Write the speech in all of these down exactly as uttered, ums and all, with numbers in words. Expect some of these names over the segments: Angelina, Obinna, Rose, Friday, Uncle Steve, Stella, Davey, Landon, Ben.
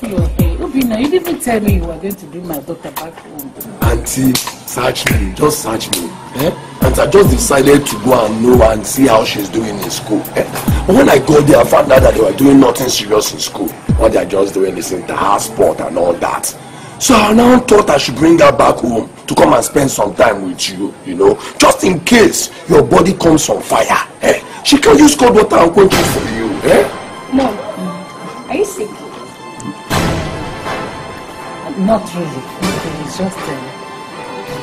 see your hair. Obinna, you didn't tell me you were going to bring my daughter back home. Auntie, search me. Just search me. Eh? And I just decided to go and know and see how she's doing in school. Eh? But when I got there, I found out that they were doing nothing serious in school. What they are just doing is in the house sport and all that. So I now thought I should bring her back home to come and spend some time with you, you know, just in case your body comes on fire. Eh? She can use cold water and quench it for you. Eh? No. Are you sick? Not really. Not really. It's just a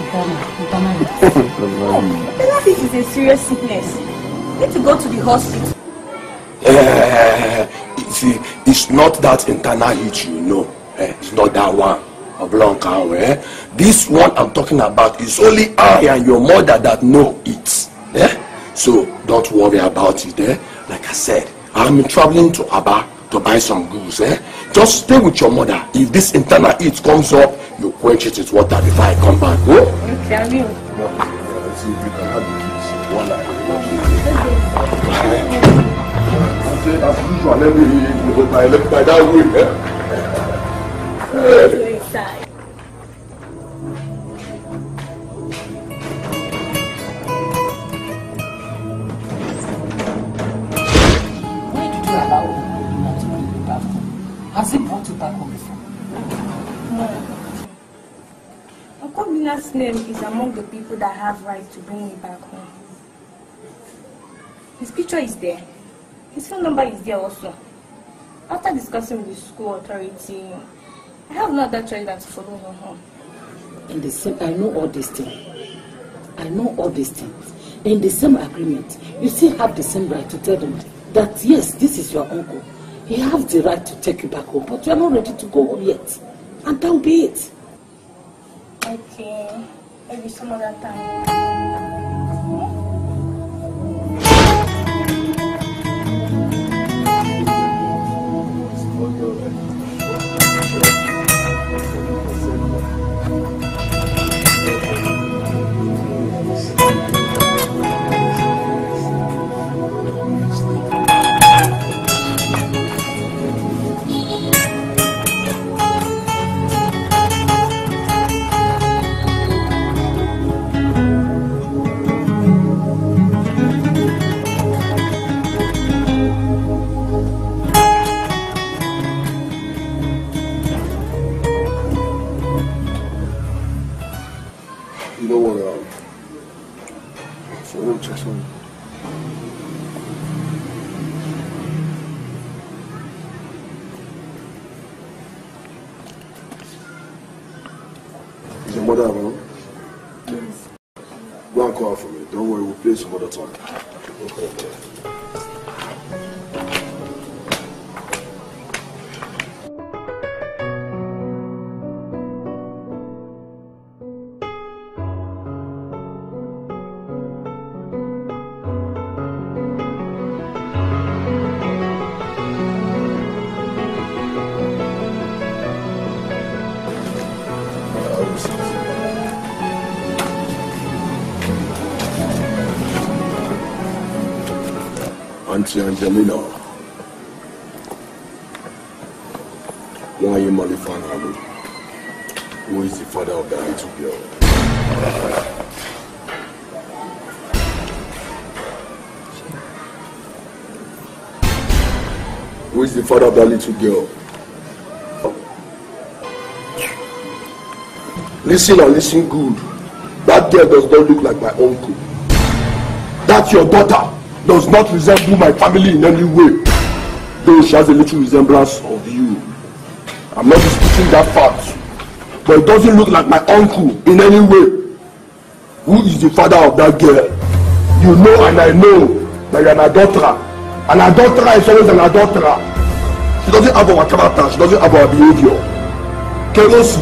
uh, I think it's a serious sickness. You need to go to the hospital. Uh, see, it's not that internal heat, you know. Eh? It's not that one. Of long cow, eh? This one I'm talking about is only I and your mother that know it. Eh? So don't worry about it. Eh? Like I said, I'm traveling to Aba to buy some goods, eh? Just stay with your mother. If this internal heat comes up, you quench it with water before I come back. Oh? Okay, I will. As usual, has he brought you back home before? No. Obinna's name is among the people that have right to bring me back home. His picture is there. His phone number is there also. After discussing with school authority, I have no other choice than to follow her home. In the same, I know all these things. I know all these things. In the same agreement, you still have the same right to tell them that yes, this is your uncle. He has the right to take you back home, but you are not ready to go home yet. And that will be it. Okay, maybe some other time. Angelina, why are you mollifying her? Who is the father of the little girl? Who is the father of the little girl? Listen and listen good. That girl does not look like my uncle. That's your daughter. Does not resemble my family in any way, though she has a little resemblance of you. I'm not disputing that fact, but it doesn't look like my uncle in any way. Who is the father of that girl? You know and I know that you're an adulterer. An adulterer is always an adulterer. She doesn't have our character, she doesn't have our behavior. Kerosi,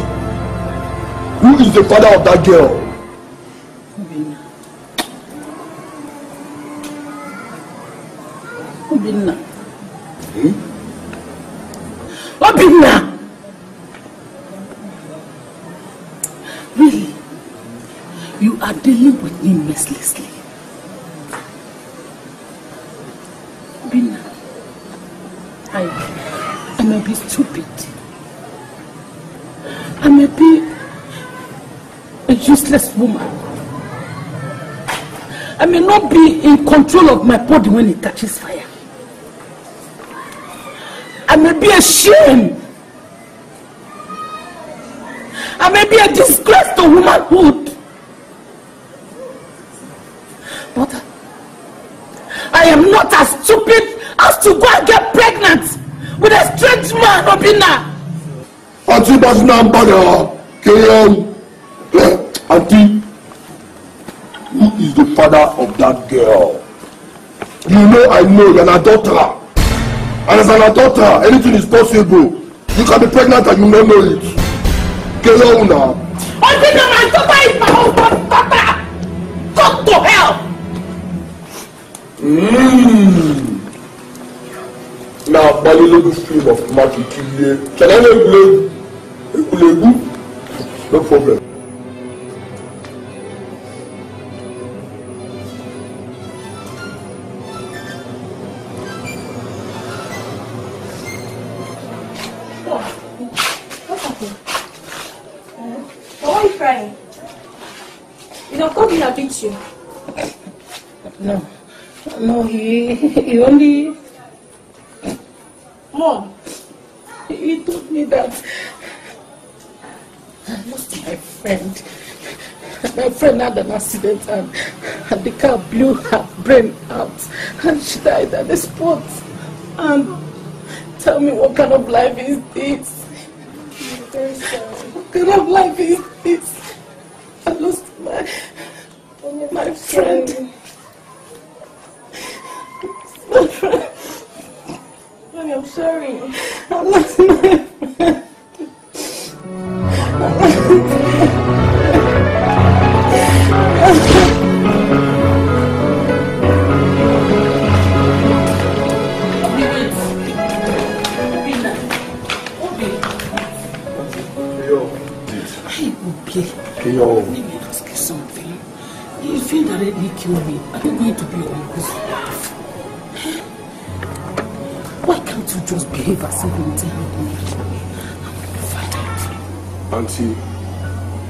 who is the father of that girl? Obinna. Hmm? Obinna! Really? You are dealing with me mercilessly. Obinna, I, I may be stupid, I may be a useless woman. I may not be in control of my body when it catches fire. I may be a shame. I may be a disgrace to womanhood. But I am not as stupid as to go and get pregnant with a strange man, Obinna. Auntie does not bother. Auntie, who is the father of that girl? You know I know you're an adulterer. And as an adulterer, anything is possible. You can be pregnant and you don't know it. Get on now. Obinna, my daughter is my husband's daughter. Go to hell. Mmm. Now, by the little stream of magic, can I make blame? No problem. What happened? Why are you crying? You don't come in and beat you. No. No, he, he only... Mom, he told me that I lost my friend. My friend had an accident and, and the car blew her brain out and she died at the spot. And tell me, what kind of life is this? I'm very sorry. What kind of life is this? I lost my, my friend. Mommy, I'm sorry. I'm not sorry. Yo. Let me ask you something. If you that Eddie killed me, are you going to be on this? Why can't you just behave as if anything happened? I'm going to fight it. Auntie,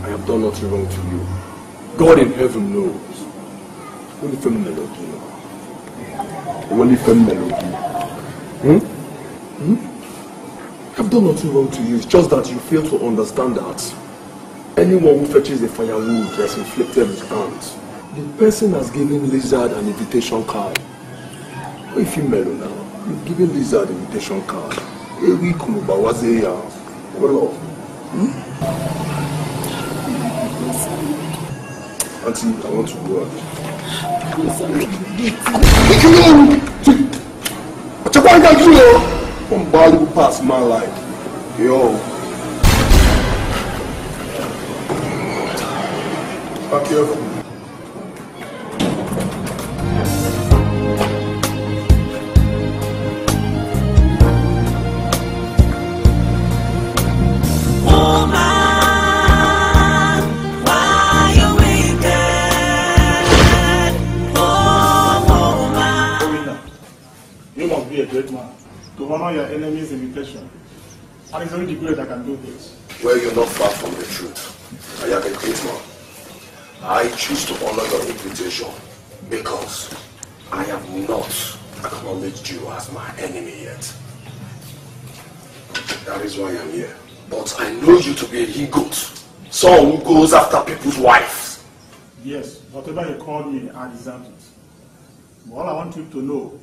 I have done nothing wrong to you. God in heaven knows. Only feminine of you. Only feminine of you. Hmm? Hmm? I've done nothing wrong to you. It's just that you fail to understand that anyone who fetches a firewood has inflicted his hands. The person has given lizard an invitation card. What if you mellow now? You've given Lizard the invitation card. Every Kunuba was a year. What love? Hmm? Auntie, I want to go out. I'm sorry. You know, from Bali past my life. Yo. Be careful. Your enemy's invitation, and it's only the great that can do this. Well, you're not far from the truth. I am a great man. I choose to honor your invitation because I have not acknowledged you as my enemy yet. That is why I am here. But I know you to be a he-goat, someone who goes after people's wives. Yes, whatever you called me, I deserved it. But all I want you to know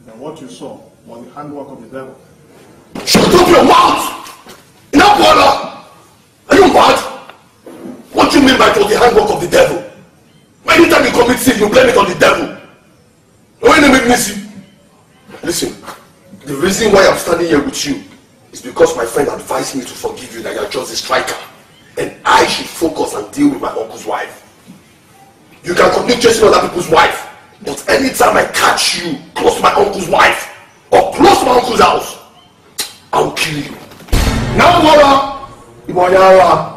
is that what you saw was the handwork of the devil. Shut up your mouth! Enough, brother! Are you mad? What do you mean by it was the handwork of the devil? Anytime you commit sin, you blame it on the devil. No enemy miss you. Listen, the reason why I'm standing here with you is because my friend advised me to forgive you that you're just a striker. And I should focus and deal with my uncle's wife. You can commit chasing other people's wife, but anytime I catch you close to my uncle's wife, or close my uncle's house, I will kill you. Now, Mora, Iwanyara.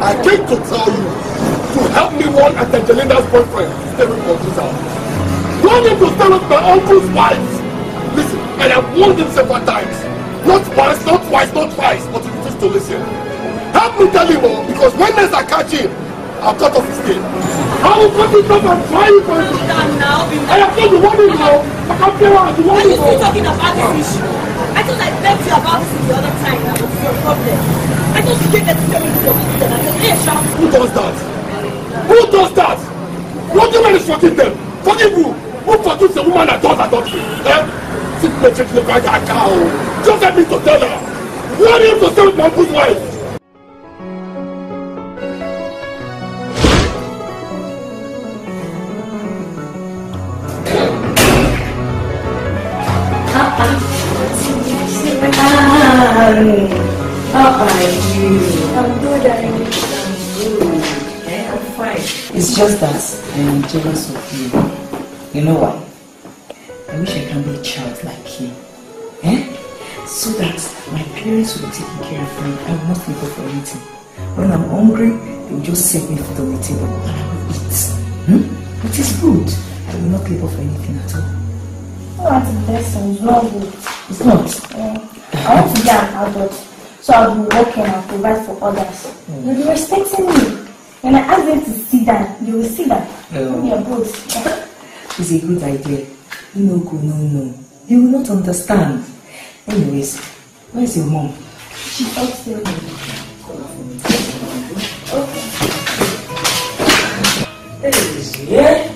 I came to tell you. anyone at Angelina's boyfriend staying for this house. You don't need to stay with my uncle's wife. Listen, I have warned him several times. Not once, not twice, not twice, but he refused to listen. Help me tell him all, because when there's a catch him, I'll cut off his head. I will cut him off and try him for him. I have told the woman now. I can't play around the woman now. Are you still talking about this issue? I thought I begged you about this the other time. That was your problem. I thought you gave that to me so often. I said, hey, shout. Who does that? Who does that? What do you mean is forgive them? Forgive who? Who forgives a woman that does adultery? Eh? Simply check the right cow. Just let me to tell her. Why do you have to tell my good wife? How are you? I'm good, I'm good. Yeah, I'm fine. It's just that I am jealous of you. You know why? I wish I can be a child like you. Eh? So that my parents will be taking care of me. I will not be good for eating. When I'm hungry, they will just set me food on the table and I will eat. Hmm? It is good. I will not live off anything at all. Not the best and it's not good. It's not? Yeah. I want to be an adult, so I'll be working and provide for others. Mm. You'll be respecting me. When I ask them to sit down, they will sit down. Um, yeah, both. It's a good idea. No, no, no, no. They will not understand. Anyways, where's your mom? She's upstairs. Okay. Hey, yeah?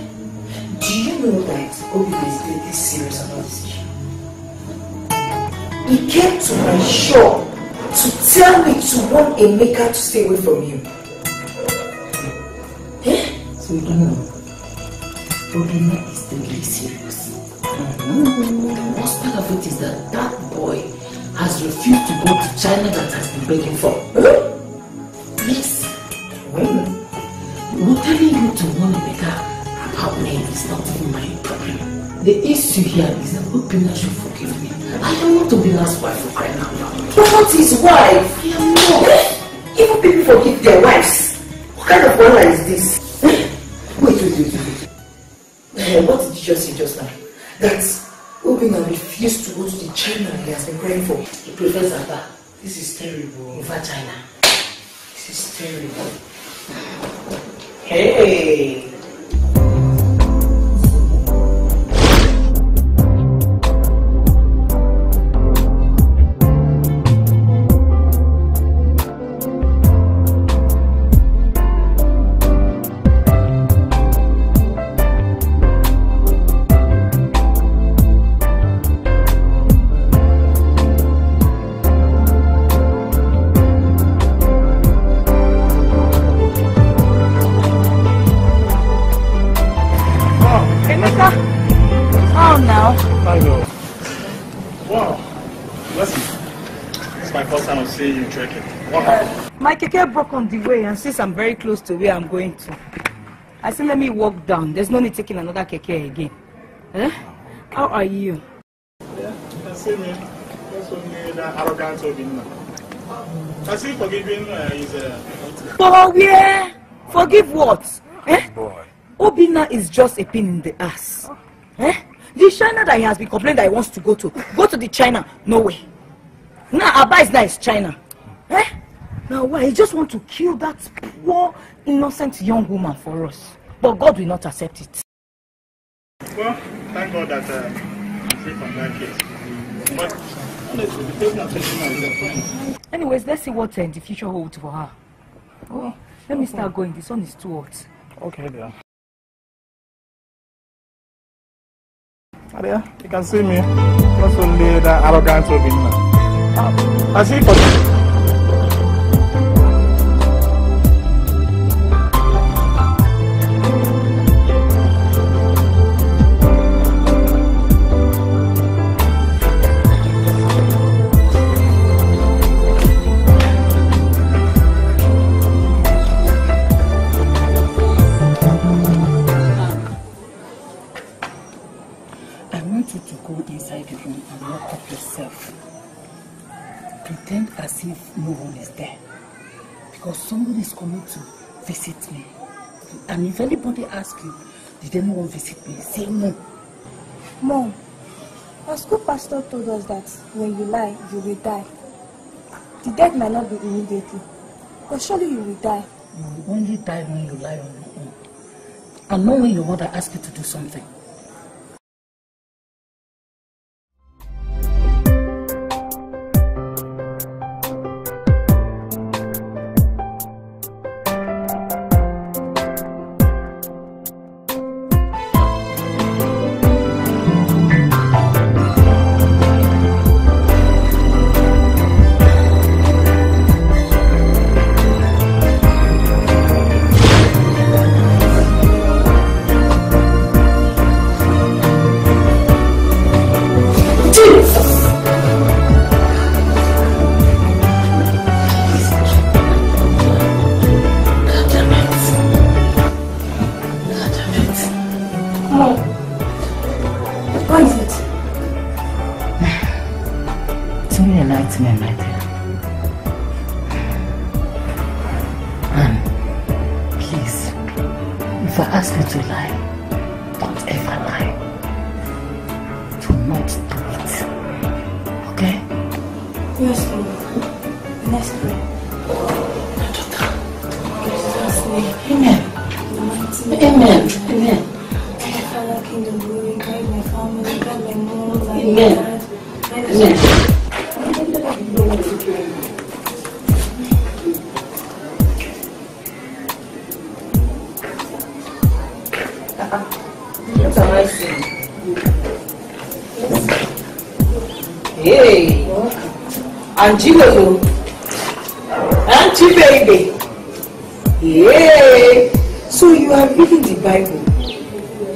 Do you know that Obinna is really this serious about this issue? He came to my shop to tell me to want a maker to stay away from you. Eh? So you don't know. Obinna is really serious. Mm-hmm. Most part of it is that that boy has refused to go to China that has been begging for. Huh? Yes. Mm-hmm. Not telling you to want a maker about me is not even my problem. The issue here is that Obinna should forgive me. I don't want to be last wife for crying out loud. But not his wife! I am not! Even people forgive their wives. What kind of honor is this? Wait, wait, wait, wait. What did you just say just now? That Obinna refused to go to the China he has been crying for. He prefers Abba. This is terrible. Over China. This is terrible. Hey! Broke on the way, and since I'm very close to where I'm going to, I said let me walk down. There's no need taking another keke again. Eh? How are you? Yeah, I see me. That's what made that arrogant Obinna. I see forgiving uh, is a. Oh yeah, forgive what? Eh? Boy. Obinna is just a pain in the ass. Eh? The China that he has been complaining that he wants to go to, go to the China. No way. Now Abba is nice China. Eh? Now, why? He just wants to kill that poor, innocent young woman for us. But God will not accept it. Well, thank God that uh, I'm free from that case. But, honestly, the person I'm taking is a friend. Anyways, let's see what uh, the future holds for her. Oh, let me start going. The sun is too hot. Okay, there. There, you can see me. Not only that arrogant Obinna. I see for you. Pretend as if no one is there because someone is coming to visit me. And if anybody asks you, did anyone visit me? Say no. Mom, our school pastor told us that when you lie, you will die. The death might not be immediately, but surely you will die. You will only die when you lie on your own. And not when your mother asks you to do something. Angelo, Auntie baby, yeah. So you are reading the Bible.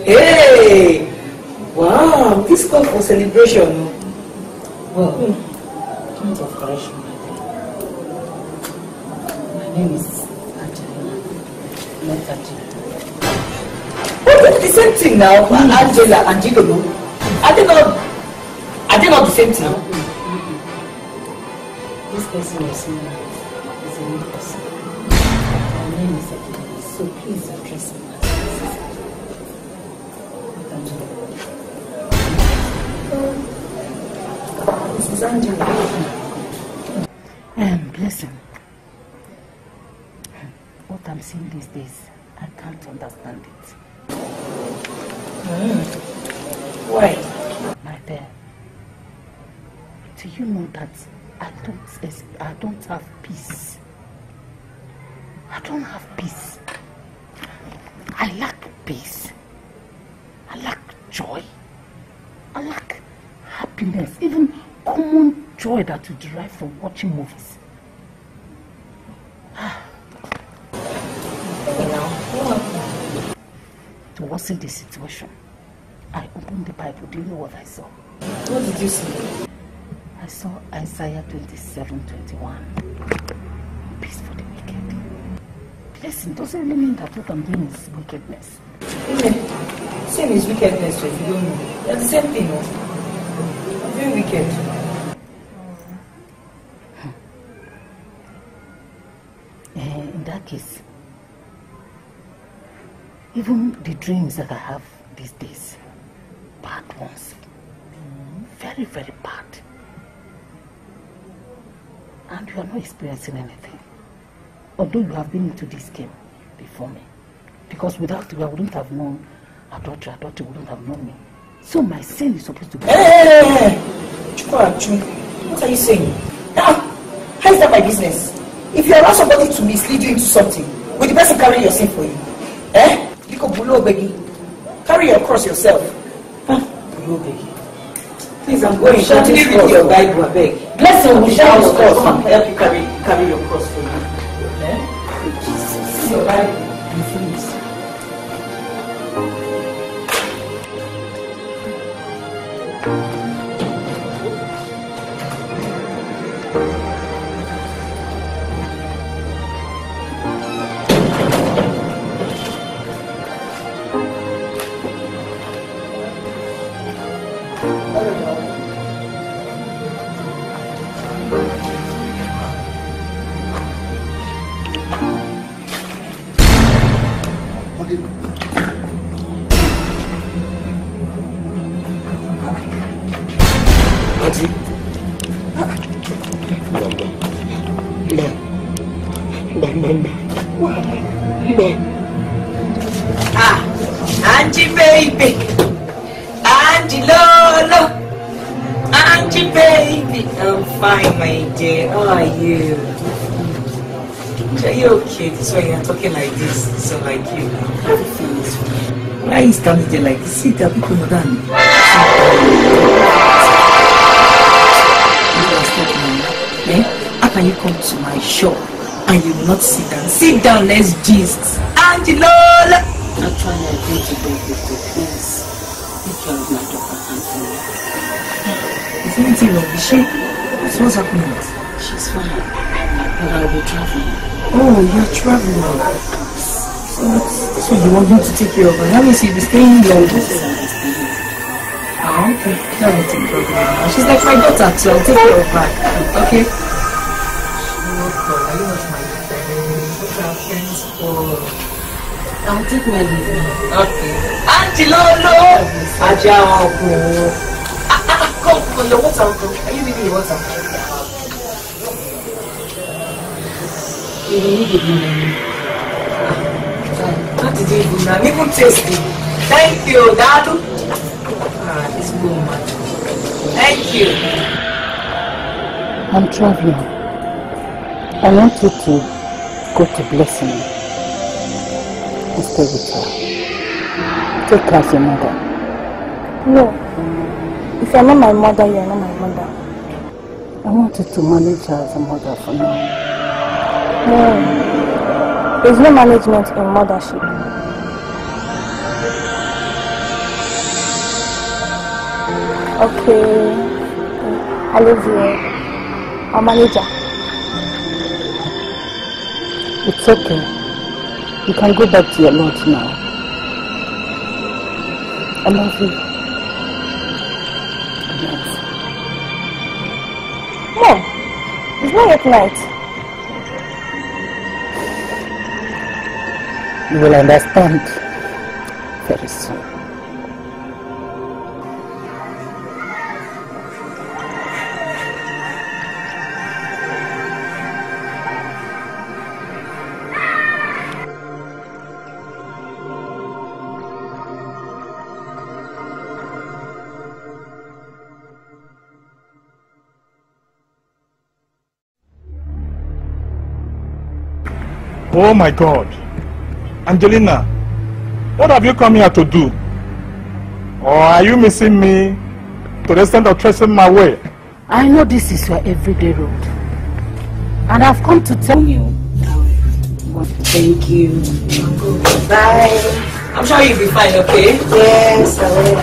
Hey, wow, this call for celebration. Well, point of correction, my name is Angelina, not Angela. What is the same thing now? Mm. Angela, Angelo, are they not? Are they not the same thing now? This person is a new person. My name is Obinna, so please address me as Angela. This is Angela. Um, listen. What I'm seeing these days, I can't understand it. Mm. Why? My dear, do you know that I don't, I don't have peace. I don't have peace. I lack peace. I lack joy. I lack happiness. Even common joy that you derive from watching movies. To worsen the situation, I opened the Bible. Do you know what I saw? What did you see? I saw Isaiah twenty-seven twenty-one. Peace for the wicked. Blessing doesn't really mean that what I'm doing is wickedness. Amen. Sin is wickedness, so you don't know. That's the same thing. I'm doing wicked. Hmm. In that case, even the dreams that I have these days, bad ones. Very, very bad. And you are not experiencing anything. Although you have been into this game before me. Because without you, I wouldn't have known adultery, adultery wouldn't have known me. So my sin is supposed to be. Hey! What are you saying? Now, how is that my business? If you allow somebody to mislead you into something, will the person carry your sin for you? Eh? You go below, baby. Carry your cross yourself. Huh? Below, baby. Please, I'm going. Shall you read your Bible, I beg? Bless you, we shall your cross. Help you carry, carry your cross for me. Okay? Jesus. Your Bible. And things. So you're talking like this, so like you. Why is coming there like this? See, there are people not done. You are stuck now. Eh? How can you come to my shop and you will not sit down? Sit down, let's gist. Angelina! I'm trying to agree to go with the place. This one is my doctor, Angelina. Is there anything wrong? Is she? What's happening? She's fine. But I will travel. Oh, you're traveling. So, so you want me to take you over? Let me see, you'll be staying in London. Oh, okay. Let me take you over. She's like my daughter, so I'll take you over. Okay. I don't my friends. Our friends for... I'll take my leave now. Okay. Auntie Lolo! Ajao! Come, come, the water will come. Are you leaving the water? You need it, you need it. What did you do now? You can taste it. Thank you, Dadu. Ah, it's good, man. Thank you. I'm traveling. I want you to go to blessing and stay with her. Take care of your mother. No. If you're not my mother, you're not my mother. I want you to manage her as a mother for now. No, there's no management in mothership. Okay, I love you. I'll manage her. It's okay. You can go back to your Lord now. I love you. Yes. No, it's not yet night. You will understand very soon. Oh my God! Angelina, what have you come here to do? Or are you missing me to the extent of tracing my way? I know this is your everyday road. And I've come to tell you. Thank you. Bye. I'm sure you'll be fine, okay? Yes, I will.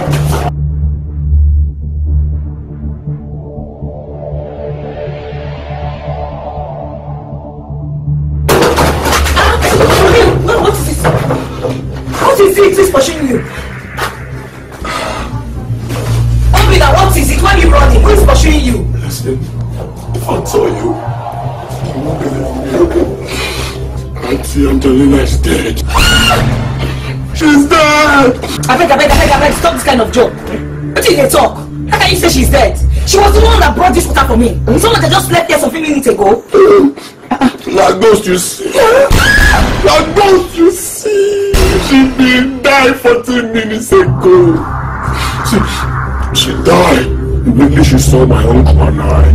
Angelina is dead. She's dead! I beg, I beg, I beg, I beg, stop this kind of joke. What do you talk? How can you say she's dead? She was the one that brought this water for me. Someone that just left here some few minutes ago. Like ghost you see. Like ghost you see. She did die fourteen minutes ago. She, she died. Maybe she saw my uncle and I.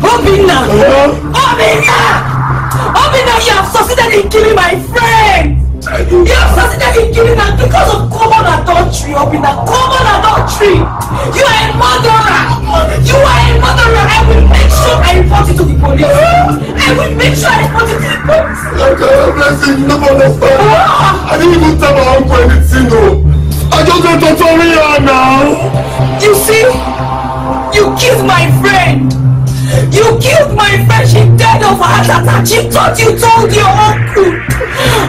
Obinna! Obinna! Obinna, you have succeeded in killing my friend! You have succeeded in killing her because of common adultery, Obinna. Common adultery! You are a murderer! You are a murderer! I will make sure I report it to the police! I will make sure I report it to the police! Like I have blessing, you don't understand! I didn't even tell my uncle anything, though! I just want to tell you now! You see? You killed my friend! You killed my friend, she died of a heart attack. She thought you told your uncle.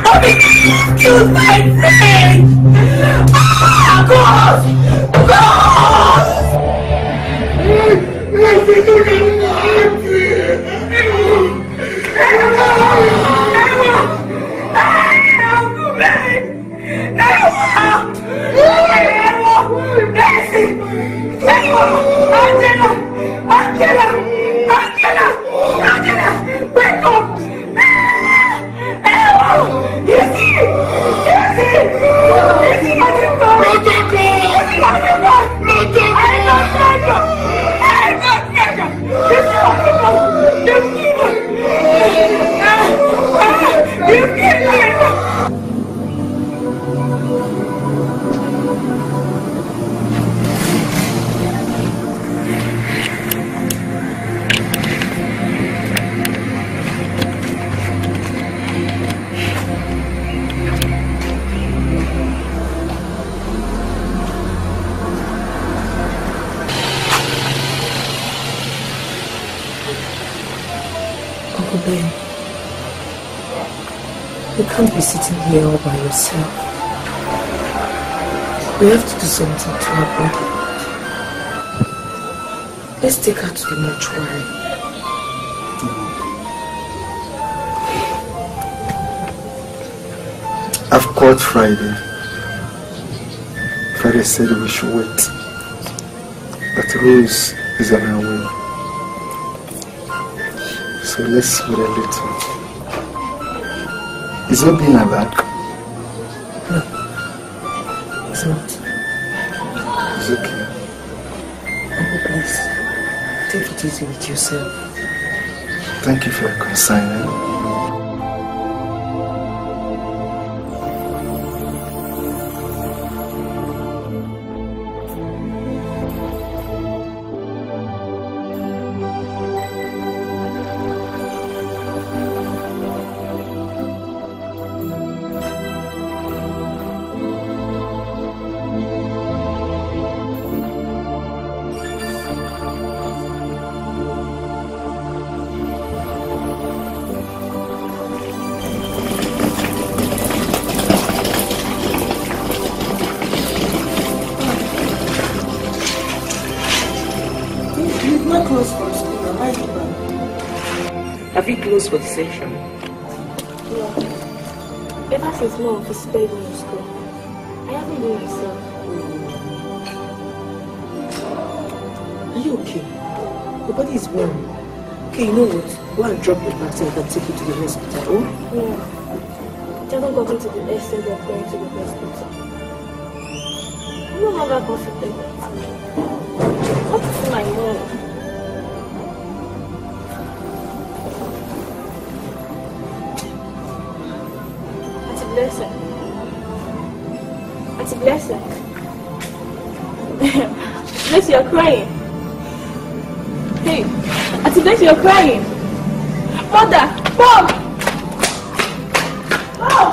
Obinna, you killed my friend. Ah, God! God! I don't know. I don't know. again. You can't be sitting here all by yourself. We have to do something to her. Let's take her to the mortuary. I've called Friday. Friday said we should wait. But Rose is on her way. So let's wait a little. Is Obinna back? No. It's not. It's okay. Oh, please. Take it easy with yourself. Thank you for your concern. For the session. Yeah. Ever since mom was spared me in school, I haven't been myself. Are you okay? Your body is warm. Okay, you know what? Go and drop your back so I can take you to the hospital. Oh? Yeah. I haven't gotten to the extent of going to the hospital. I don't have that confidence. What is my mom? Blessing. It's a blessing. Bless you're crying. Hey, it's a blessing you're crying. Mother, mom. Mom.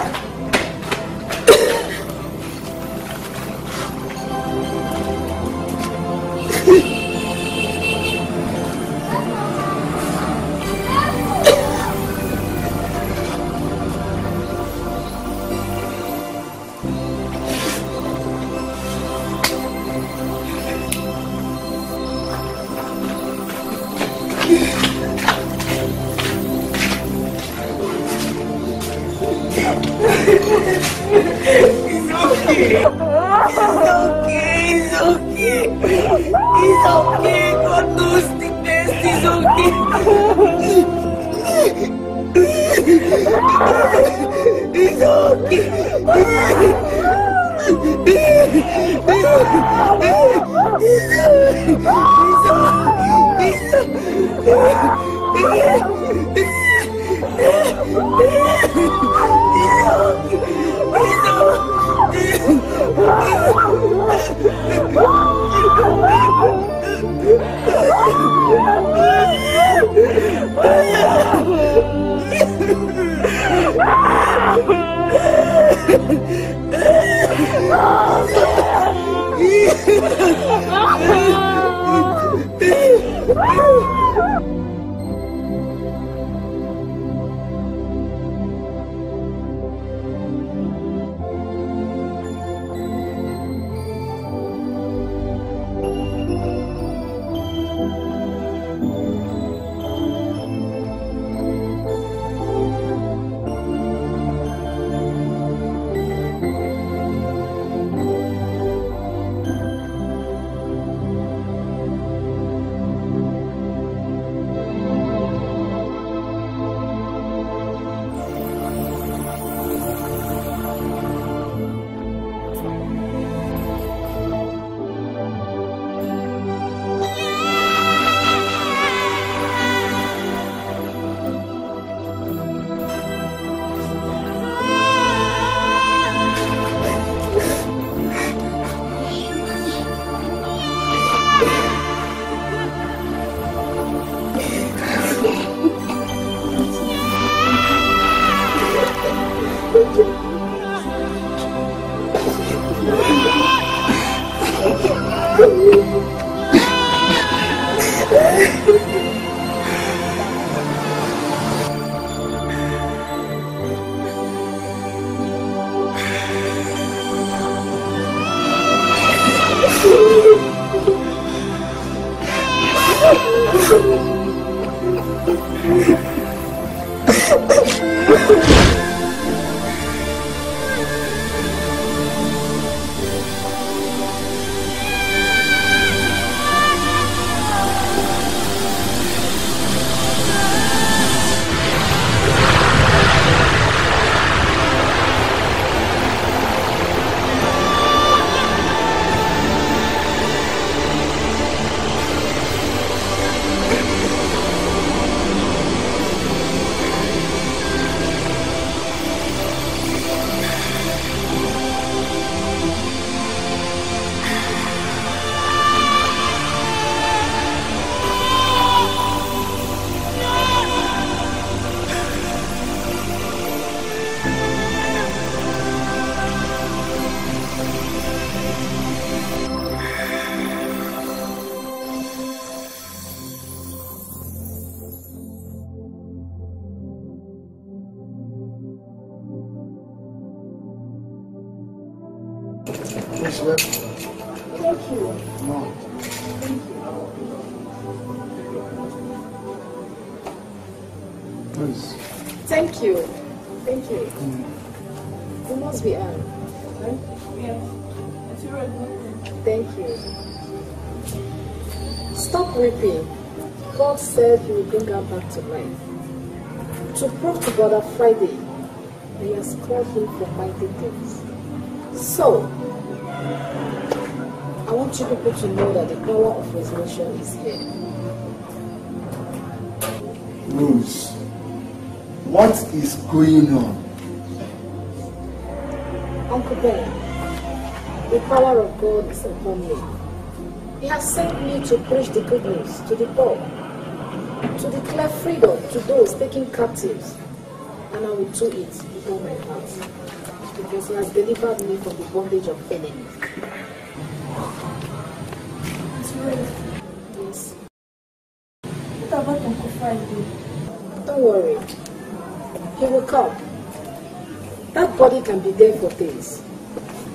Yes, ma'am. Thank you. No. Thank you. Please. Thank you. Thank you. Mm. It must be Anne, right? Yes. It's your right. Thank you. Stop weeping. God said He will bring her back to life. To prove to God that Friday, He has called him for mighty things. So, I want you people to know that the power of resurrection is here. Rose, what is going on? Uncle Ben, the power of God is upon me. He has sent me to preach the good news to the poor, to declare freedom to those taken captives, and I will do it with all my heart, because He has delivered me from the bondage of enemies. Yes. What about Uncle Friday? Don't worry. He will come. That body can be there for days,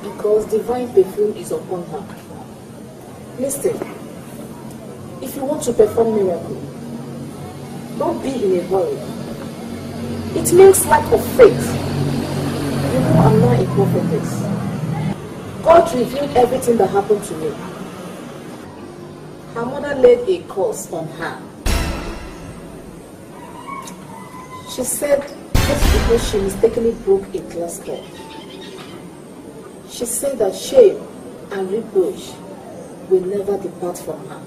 because divine perfume is upon her. Listen, if you want to perform miracle, don't be in a hurry. It means lack of faith. You know I'm not a prophetess. God revealed everything that happened to me. Her mother laid a curse on her. She said just because she mistakenly broke a glass door. She said that shame and reproach will never depart from her.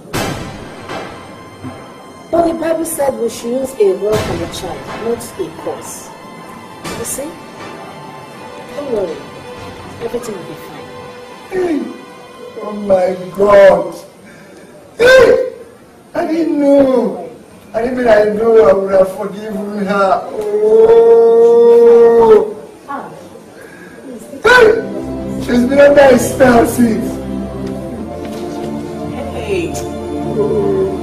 But the Bible said we should use a rod and a child, not a cross. You see? Don't worry. Everything will be fine. Hey. Oh my God! Hey! I didn't know! I didn't mean I know I would have forgiven her. Oh! Hey! She's been under a spell since. Hey! Oh.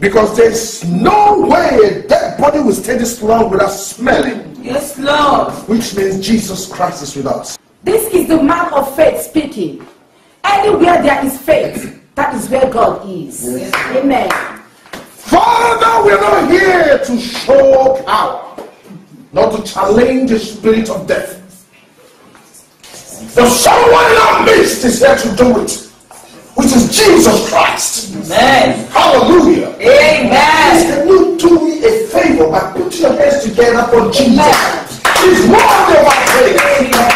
Because there's no way that body will stay this long without smelling. Yes, Lord. Which means Jesus Christ is with us. This is the man of faith speaking. Anywhere there is faith, that is where God is. Yes. Amen. Father, we're not here to show power, not to challenge the spirit of death. But someone in our midst is here to do it, which is Jesus Christ. Amen. Hallelujah. Amen. Please, can you do me a favor by putting your hands together for Jesus? Amen. He's worthy of our faith.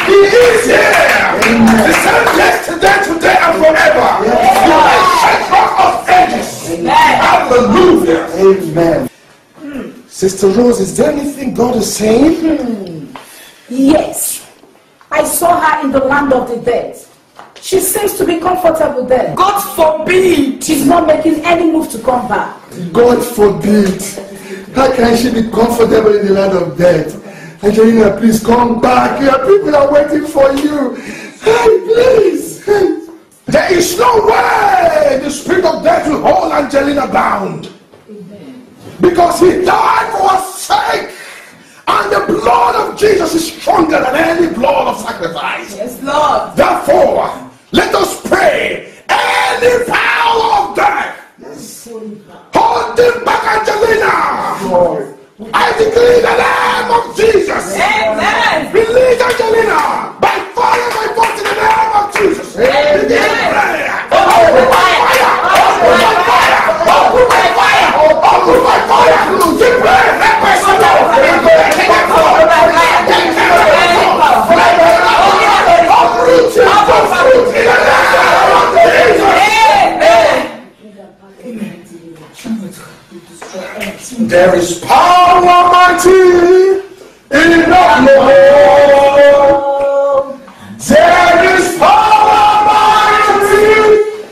He is here. Amen. The same yesterday, today, and forever. Yes. You are a shepherd of ages. Amen. Hallelujah. Amen. Mm. Sister Rose, is there anything God is saying? Mm. Yes. I saw her in the land of the dead. She seems to be comfortable there. God forbid! She's not making any move to come back. God forbid! How can she be comfortable in the land of death? Angelina, please come back. Your people are waiting for you. Hey, please. Hey. There is no way the spirit of death will hold Angelina bound. Amen. Because he died for our sake. And the blood of Jesus is stronger than any blood of sacrifice. Yes, Lord. Therefore, let us pray. Any power of death, yes, holding back Angelina. Lord. I declare the name of Jesus. Amen. Release Angelina by fire, by force in the name of Jesus. Amen. Prayer. Oh, by fire. Oh, by fire. Oh, by fire. Oh, by fire. Losing prayer. Let my son go. Let my There is power mighty in the Lord. There is power mighty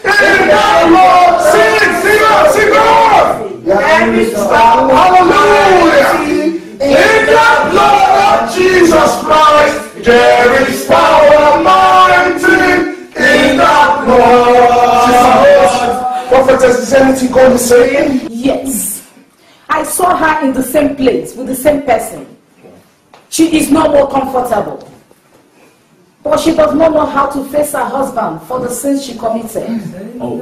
in the Lord. Sing it, sing it, sing it. There is power mighty in the blood of Jesus Christ. There is power mighty in the Lord. Prophetess, is anything God is saying? Yes. I saw her in the same place with the same person. She is no more comfortable. But she does not know how to face her husband for the sins she committed. Oh.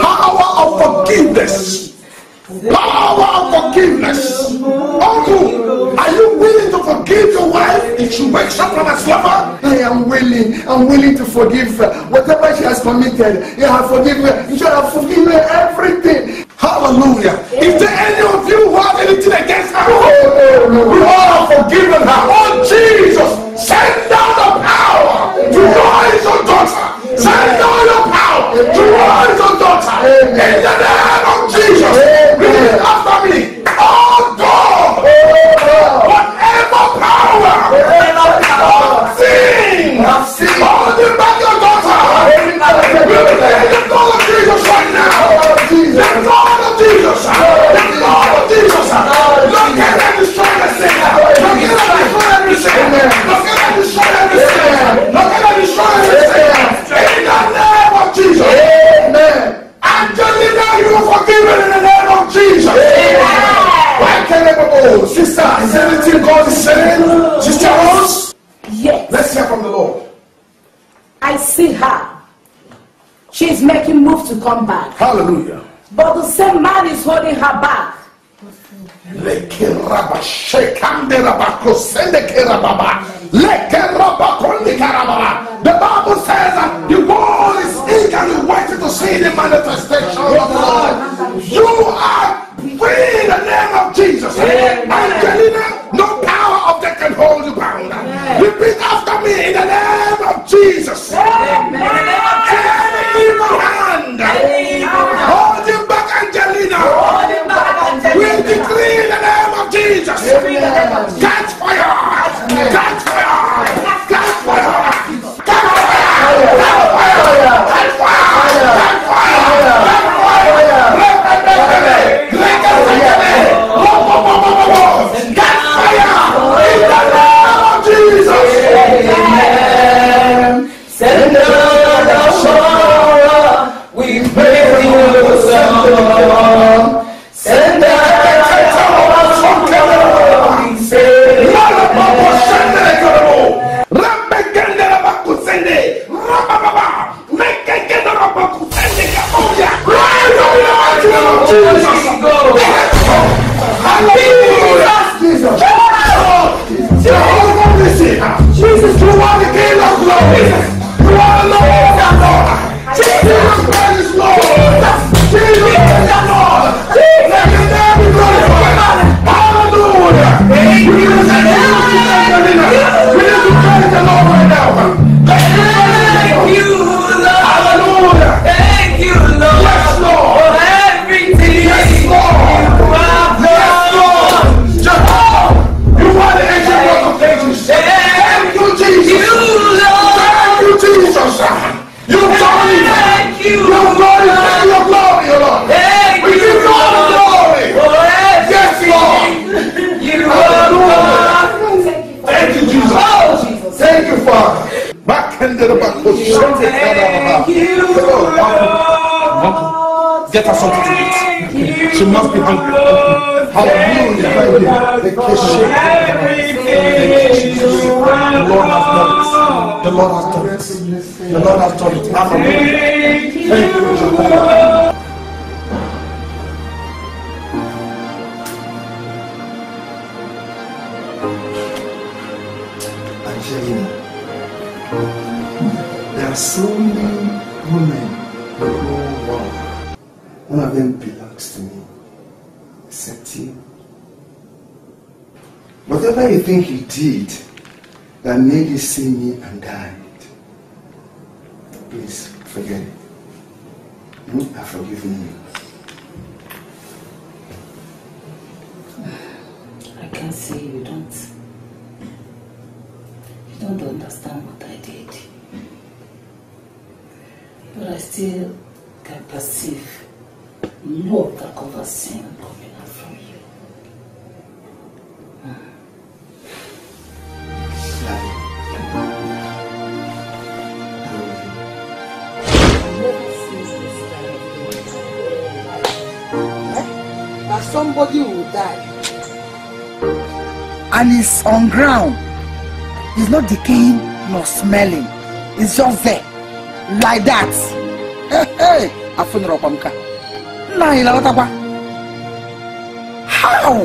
Power of forgiveness. Power of forgiveness. Uncle, are you willing to forgive your wife if she wakes up from a slumber? I am willing. I'm willing to forgive her. Whatever she has committed, you have forgiven her. You should have forgiven her everything. Hallelujah. Yeah. If there any of you who have anything against her, oh, no, no. We all have forgiven her. Oh, Jesus, send down the power to rise on daughter. Send down the power to rise on daughter. In the name of Jesus. Come back. Hallelujah. But the same man is holding her back. The Bible says that the world is eager and waiting to see the manifestation of the Lord. You are free in the name of Jesus. Angelina, no power of death can hold you bound. Repeat after me, in the name of Jesus. Catch fire! Catch fire! Catch fire! Catch fire! Catch fire! Catch fire! Catch fire! Catch fire! Break and break away! Break and break away! Boom! Boom! Boom! Boom! Boom! Catch fire! In the name of Jesus! Amen. Send down the power. We pray for the Lord. Send down. Say Hallelujah. Hallelujah. Everything you have done. The Lord has done it. The Lord has done it. Thank you. Thank you. There are so many women in the whole world. One of them belongs to me, except you. Whatever you think you did that made you see me and died, please forget it. You are forgiven me. I can see you don't. You don't understand what I did. But I still can perceive no that covers sin coming out from you. Hmm. I've never seen this kind of thing. That somebody will die. And it's on ground. It's not decaying nor smelling. It's just there. Like that. Hey, hey, a funeral pumpkin. How?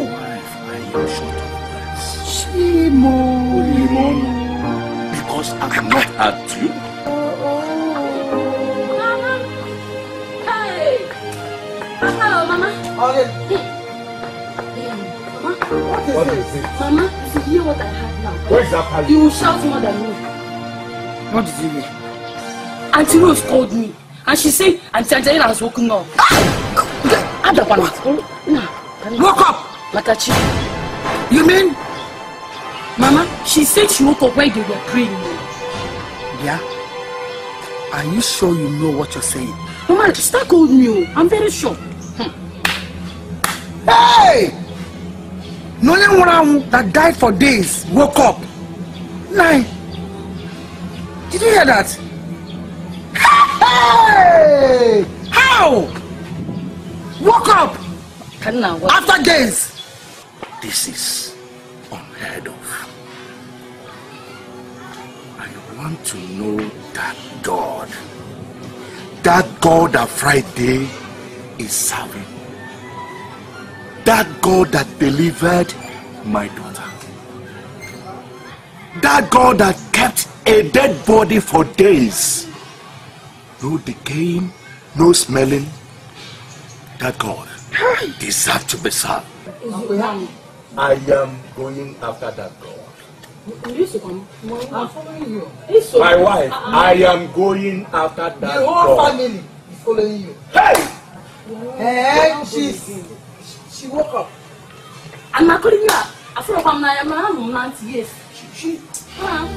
Because I'm not at you. Hey, hello, Mama. What is this? Mama, you hear what I have now. What is that? You will shout more than me. What did you mean? Auntie Rose called me and she said Auntie Angelina has woken up. Woke up! Like a chick. You mean? Mama, she said she woke up while they were praying. Yeah? Are you sure you know what you're saying? Mama, Stella called me. I'm very sure. Hmm. Hey! No one that died for days woke up. Nine. Did you hear that? Hey! How? Woke up after days. This is unheard of. I want to know that God, that God that Friday is serving, that God that delivered my daughter, that God that kept a dead body for days. No decaying, no smelling. That God deserves to be served. I am going after that God. I'm following you. My wife, I am going after that God. The whole God. Family is following you. Hey! Hey, she's, she woke up. And I couldn't hear. I feel like I'm not yes. She, she, she woke up.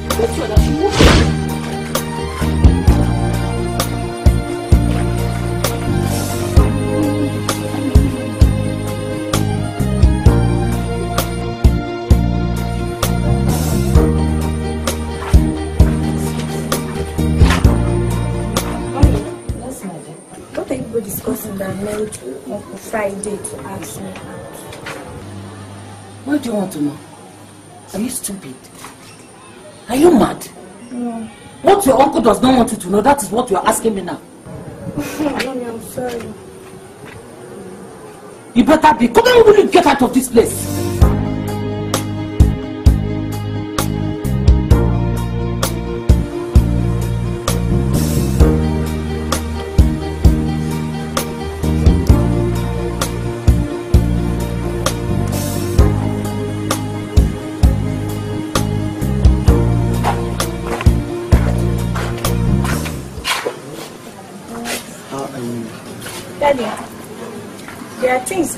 Discussing that marriage on Friday to ask me out. What do you want to know? Are you stupid? Are you mad? No. What your uncle does not want you to know, that is what you are asking me now. Mommy, I'm sorry. You better be. Come on, will you get out of this place?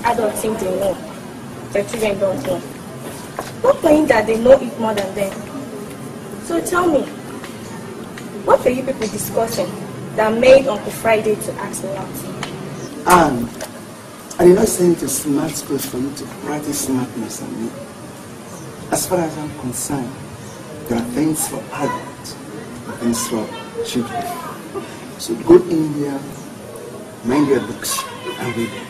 Adults think they know, their children don't know. Not knowing that they know it more than them. So tell me, what were you people discussing that made Uncle Friday to ask me out? Um, I did not send it to smart schools for you to practice smartness on me. As far as I'm concerned, there are things for adults, things for children. So go in here, mind your books, and read them.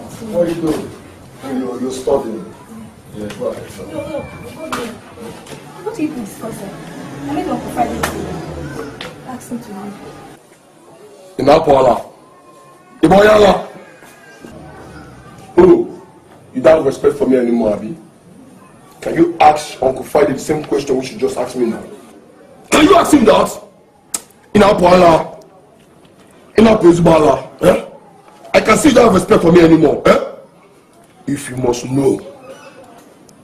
practice. What are you doing? You, you're studying. Yeah, right. No, no, what are you discussing? I made my Friday to ask him to leave. In that power. The boy, Allah. Who? You don't have respect for me anymore, Abi. Can you ask Uncle Friday the same question which you just asked me now? Can you ask him that? In our power. In our principle, eh? I can see you don't have respect for me anymore, eh? If you must know,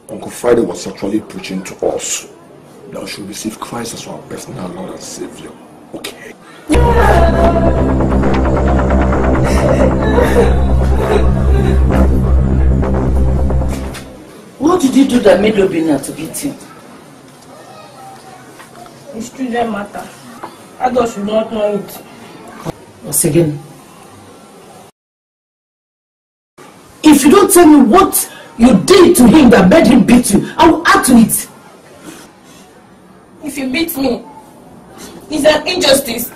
Uncle Friday was actually preaching to us that we should receive Christ as our personal Lord and Savior. Okay. What did you do that made Obinna to beat him? It's children matter. Adults should not know it. Once again, if you don't tell me what you did to him that made him beat you, I will add to it. If you beat me, it's an injustice.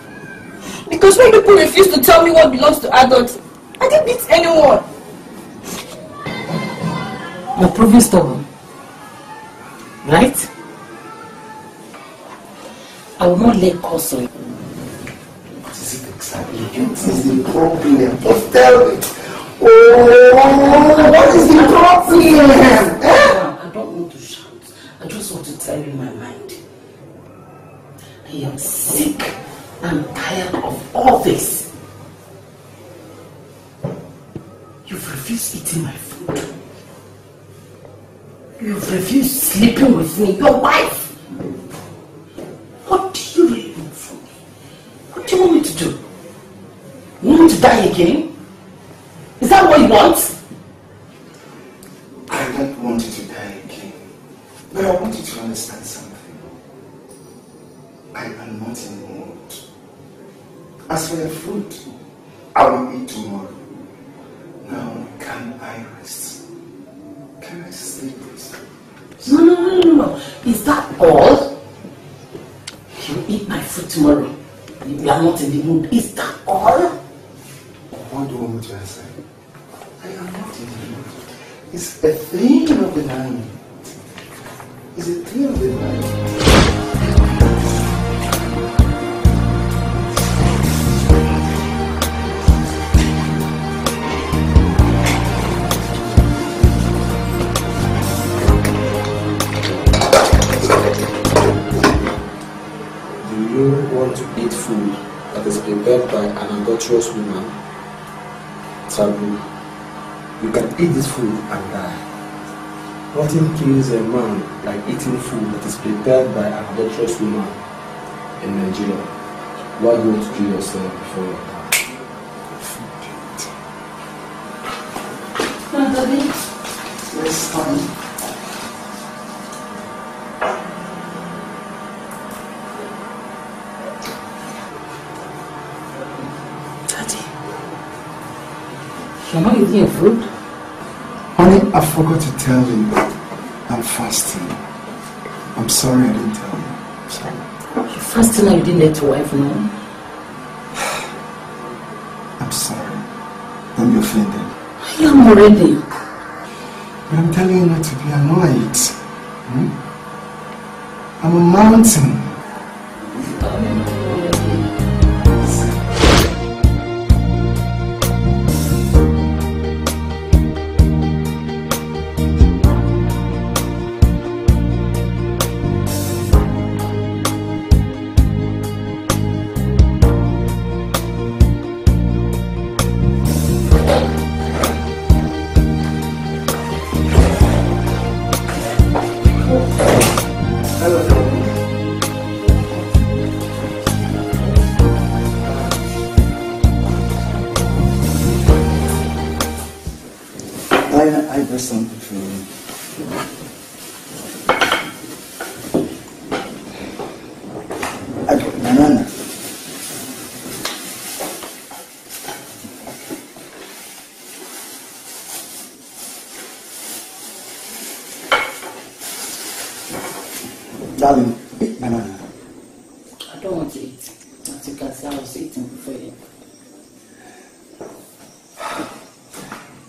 Because when people refuse to tell me what belongs to adults, I didn't beat anyone. You're proving stubborn, right? I will not let cause on you. What is it exactly? What is the problem? Just tell me. Oh, what is the problem? Eh? I don't want to shout. I just want to tell you my mind. I am sick and tired of all this. You've refused eating my food. You've refused sleeping with me, your wife. What do you really want from me? What do you want me to do? You want me to die again? Is that what you want? I don't want you to die again. But I want you to understand something. I am not in the mood. As for the food, I will eat tomorrow. Now, can I rest? Can I sleep? No, no, no, no, no. Is that all? You eat my food tomorrow. You are not in the mood. Is that all? What do you want me to answer? I am not in the mood. It's a thing of the night. It's a thing of the night. Do you want to eat food that is prepared by an adulterous woman? Taboo. You can eat this food and die. Nothing kills a man like eating food that is prepared by an adulterous woman in Nigeria. Why do you want to kill yourself before you die? Let's come. You're not eating your food? Honey, I forgot to tell you. I'm fasting. I'm sorry I didn't tell you. I'm sorry. You're fasting and you didn't let your wife know? I'm sorry. Don't be offended. I am already. But I'm telling you not to be annoyed. Hmm? I'm a mountain.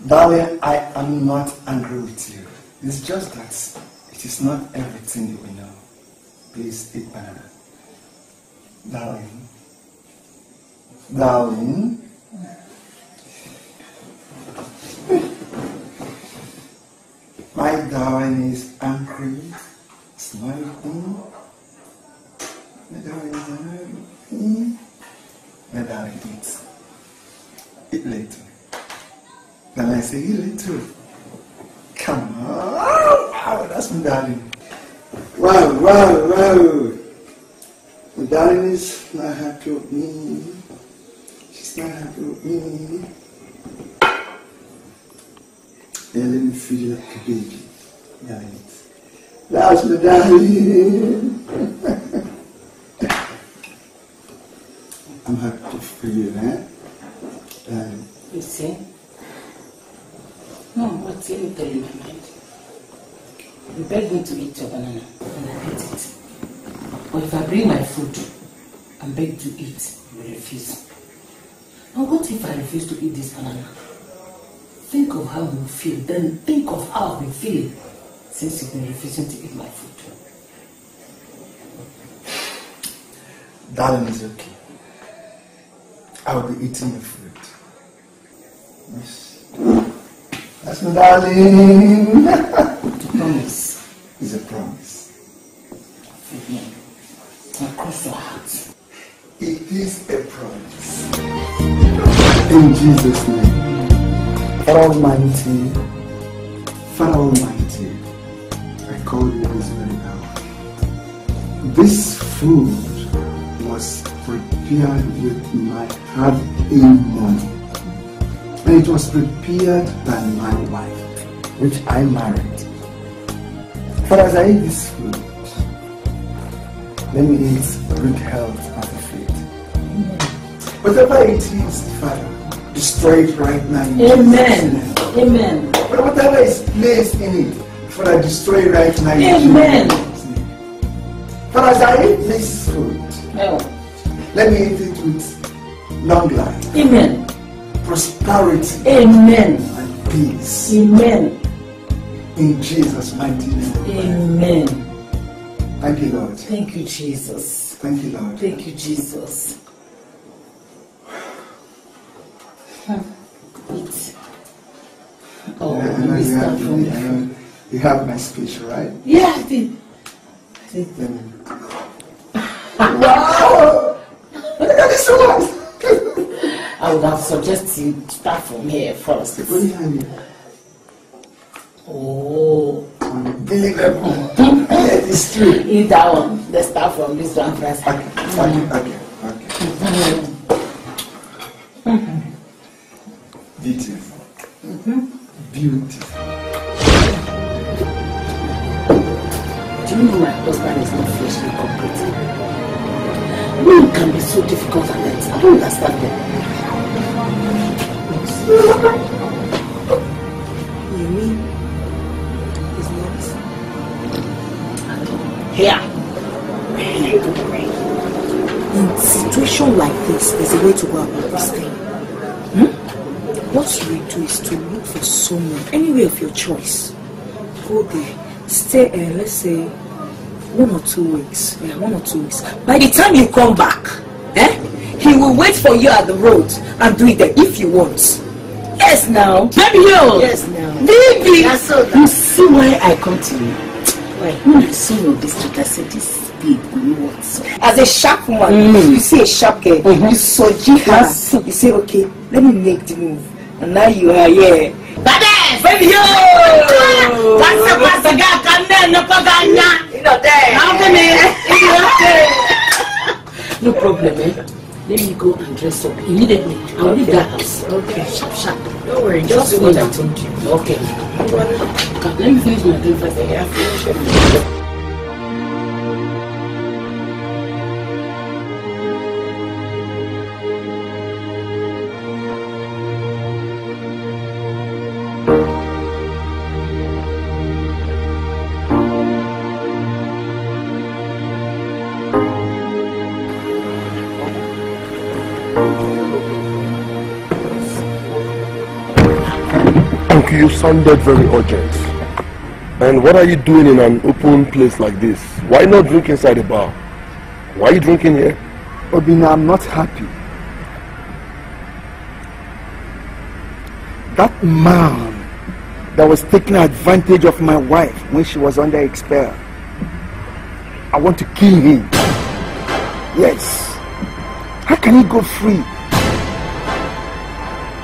Darling, I am not angry with you. It's just that it is not everything that we know. Please eat banana. Darling. Darling. My darling is angry. Smiling. My darling is angry. My darling eats. Eat later. Then I say, eat later. Come on. Wow, that's my darling. Wow, wow, wow. My darling is not happy with me. She's not happy with me. Yeah, let me feed you like a baby. Darling. That's my darling. I'm happy for you, eh? Darling. You see? No, but let me tell you my mind. You beg me to eat your banana, and I eat it. Or if I bring my food and beg to eat, you refuse. Now what if I refuse to eat this banana? Think of how you feel, then think of how we feel since you've been refusing to eat my food. Darling, is okay. I'll be eating your food. Yes. That's my darling. It's a promise. It's a promise. Across your heart. It is a promise. In Jesus' name. Father Almighty, Father Almighty, I call you this very hour. This food was prepared with my hard earned money. And it was prepared by my wife, which I married. For as I eat this food, let me eat good health as a faith. Whatever it is, Father, destroy it right now. Amen. Amen. But whatever is placed in it, Father, destroy it right now. Amen. For as I eat this food, oh. let me eat it with long life. Amen. Prosperity. Amen. And peace. Amen. In Jesus' mighty name. Amen. Thank you, Lord. Thank you, Jesus. Thank you, Lord. Thank you, Jesus. Eat. Oh, yeah, you, have from me, you. you have my speech, right? Yeah, I did. I did. Let me. Wow! Look at this one! I would have suggested you start from here first. Oh, unbelievable. Yeah, it's true. Eat that one. Let's start from this one first. Okay, okay, okay. okay. Beautiful. Mm-hmm. Beautiful. Do you know my husband is not freshly complete? Women can be so difficult at times. I don't understand them. You mean it's not here? In a situation like this, there's a way to go about this thing. Hmm? What you will do is to look for someone, anywhere of your choice. Go there, stay there, let's say one or two weeks. Yeah, one or two weeks. By the time you come back, eh? He will wait for you at the road and do it there if you want. Yes, now. Baby, yo. Yes, now. Baby. Yes, so you see why I come to you. Why? When I saw your district, I said, this babe, you know what? So. As a sharp woman, mm. you see a sharp girl, mm -hmm. you surgery her. You say, okay, let me make the move. And now you are here. Badass! Baby, yo! That's a massacre. Come there, no pagana. You know, there. How can it? No problem, eh? Let me go and dress up immediately. I'll leave that house. Okay. Sharp, sharp. Don't worry. Just do what I told you. Okay. Let me finish my drink first. I have to finish it. Thank you. Thank you, you sounded very urgent. And what are you doing in an open place like this? Why not drink inside a bar? Why are you drinking here? Obinna, I'm not happy. That man that was taking advantage of my wife when she was under expel, I want to kill him. Yes. How can he go free?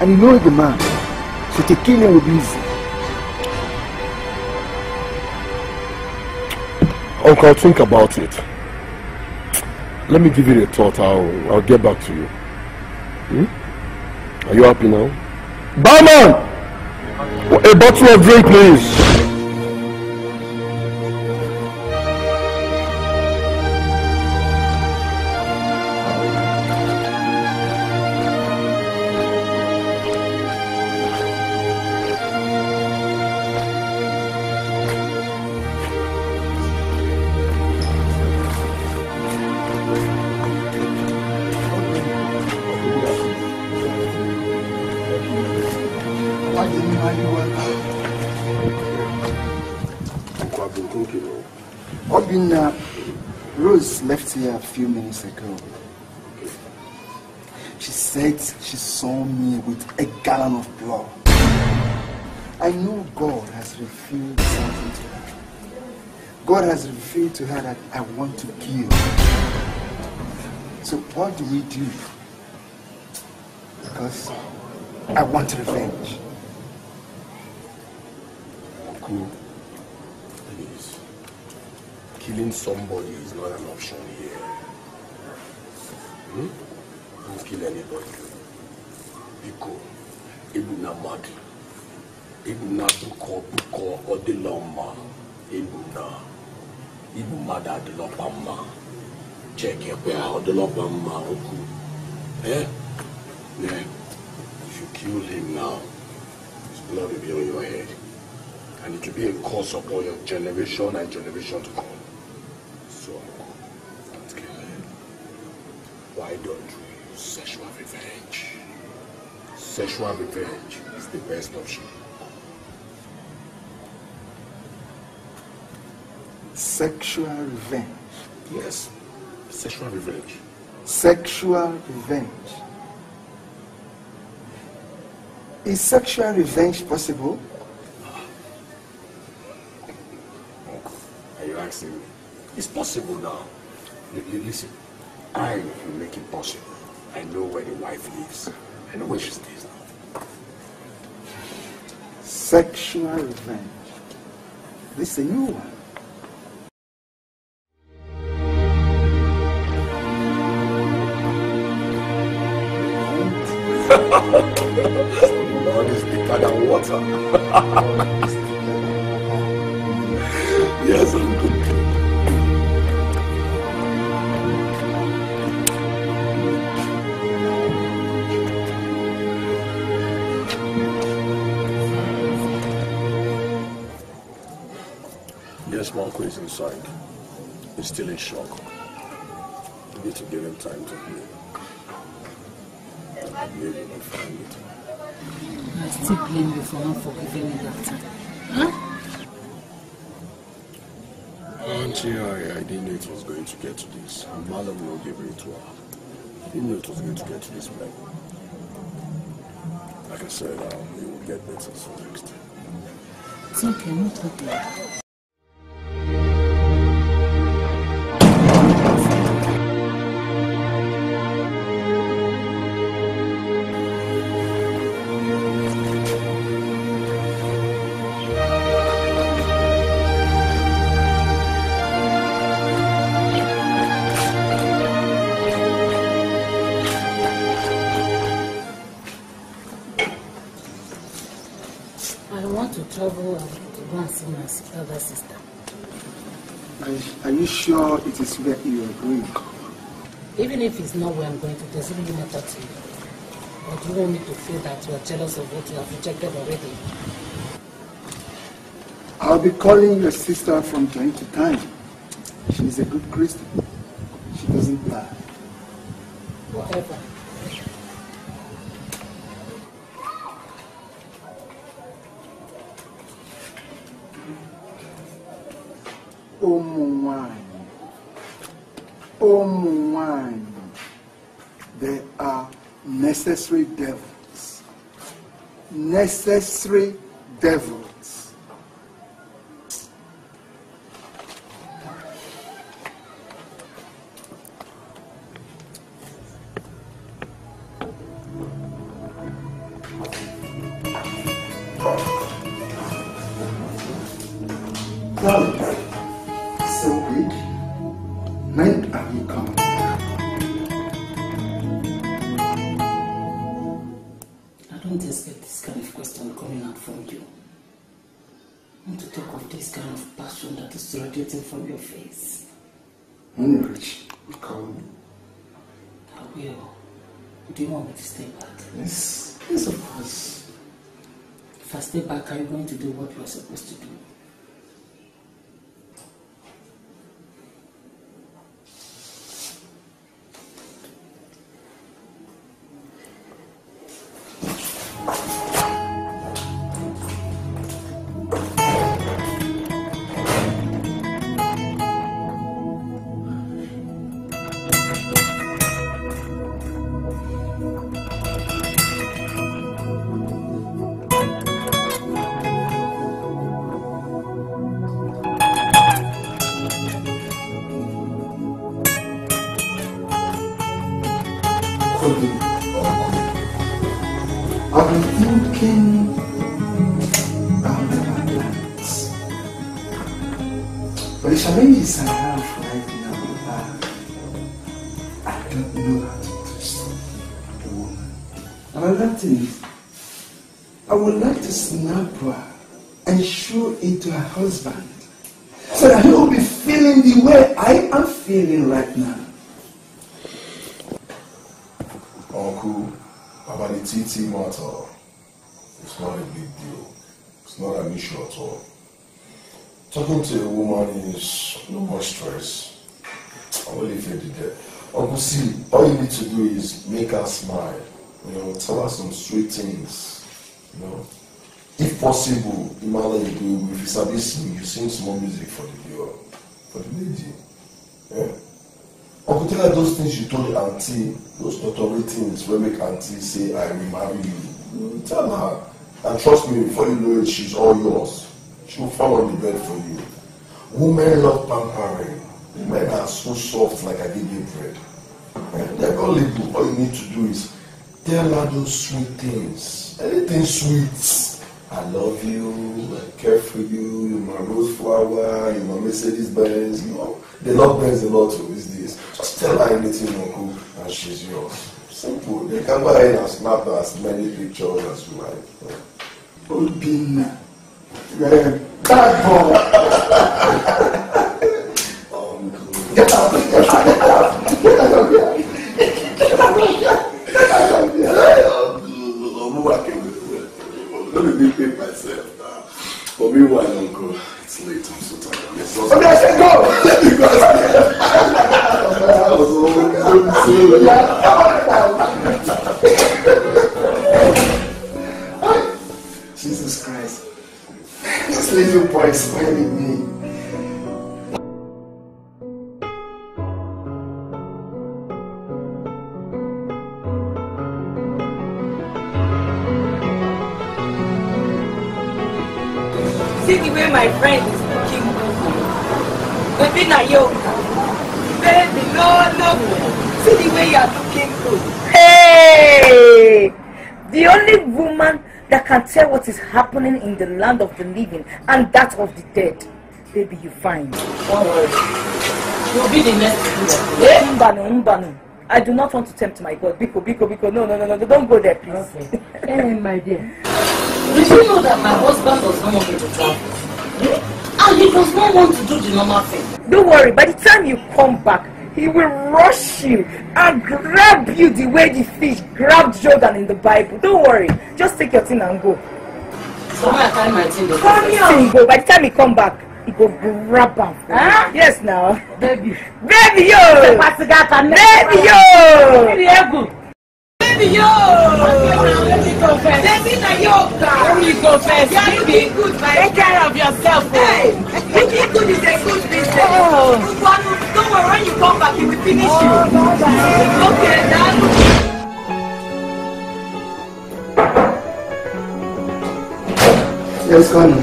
And you know the man, so to kill him will be easy. Uncle, think about it. Let me give it a thought. I'll, I'll get back to you. Hmm? Are you happy now? Barman! A bottle of drink, please. Here a few minutes ago. She said she saw me with a gallon of blood. I know God has revealed something to her. God has revealed to her that I want to kill. So what do we do? Because I want revenge. Cool. Please. Killing somebody is not an option here. Hmm? Don't kill anybody. Biko, Ebuna Madu, Ebuna Buko, Buko, Odiloma, Ebuna, Ebumada Adilopama, check your pair, Odilopama, Oku. Eh? Yeah. If you kill him now, his blood will be on your head. And it will be a curse upon your generation and generation to come. So, let's kill him. Why don't we use sexual revenge? Sexual revenge is the best option. Sexual revenge? Yes, sexual revenge. Sexual revenge. Is sexual revenge possible? Are you asking me? It's possible now. Listen, I will make it possible. I know where the wife lives. I know where she stays now. Sexual revenge. This is a new one. Blood is thicker than water. Yes, I'm good. This Marco is inside. He's still in shock. We need to give him time to heal. I believe he will find it. I still blame you for not forgiving me that time. Huh? Auntie, I, I didn't know it was going to get to this. And Madam will give it to her. I didn't know it was going to get to this level. Like I said, um, we will get better so next time. It's okay, no problem. Sure, it is where you agree. Even if it's not where I'm going to, it doesn't really matter to you. But you want me to feel that you are jealous of what you have rejected already. I'll be calling your sister from time to time. She's a good Christian. She doesn't lie. Whatever. ụmụ nwanyị ụmụ nwanyị they are necessary devils necessary devils supposed to do. Husband, so that he will be feeling the way I am feeling right now. Uncle, about the T T matter, it's not a big deal. It's not an issue at all. Talking to a woman is no more stress. I'm only afraid of death. Uncle, see, all you need to do is make her smile. You know, tell her some sweet things. You know. If possible, the matter you do, if it's a bit sing, you sing small music for the girl, for the lady. Yeah. I could tell her those things you told auntie, those notary things will make auntie say, I will marry you. You tell her. And trust me, before you know it, she's all yours. She will fall on the bed for you. Women love pampering. Women are so soft, like I gave you bread. Yeah. They're all little. All you need to do is tell her those sweet things. Anything sweet. I love you, I care for you, you're my rose flower, you're my Mercedes Benz, you know. They love Benz a lot these days. Just tell her anything, Uncle, and she's yours. Simple. They can go ahead and snap as many pictures as you like. Yeah. Obinna, you're a bad boy. Uncle. Get out of here. Get out of here. Get out of here. Get out of here. Get out of here. Uncle, let me beat myself now. For me, why don't go? It's late, I'm so tired. I'm so tired. I said go! Let me go! I was so Jesus Christ. This little boy is smiling at me. My friend is looking good. But then I yo, baby, no, no. See the way you are looking good. Hey! The only woman that can tell what is happening in the land of the living and that of the dead. Baby, you find. One word. You'll be the next. I do not want to tempt my God. Biko, Biko, Biko. No, no, no, no. Don't go there, please. Okay. Hey, my dear. Did you know that my husband was not able to travel? And he does not want to do the normal thing. Don't worry, by the time you come back, he will rush you and grab you the way the fish grabbed Jordan in the Bible. Don't worry, just take your thing and go. So I carry my thing. Come here. Go. By the time he come back, he go grab her. Huh? Yes, now. Baby. Baby yo. Baby yo. Baby yo. Baby yo. Baby yo. you go first. You are doing good, man. Take care of yourself. Hey, making good is a good business. Oh. Don't worry, when you come back, it will finish oh, you. Bye -bye. Okay, now. Yes, come on.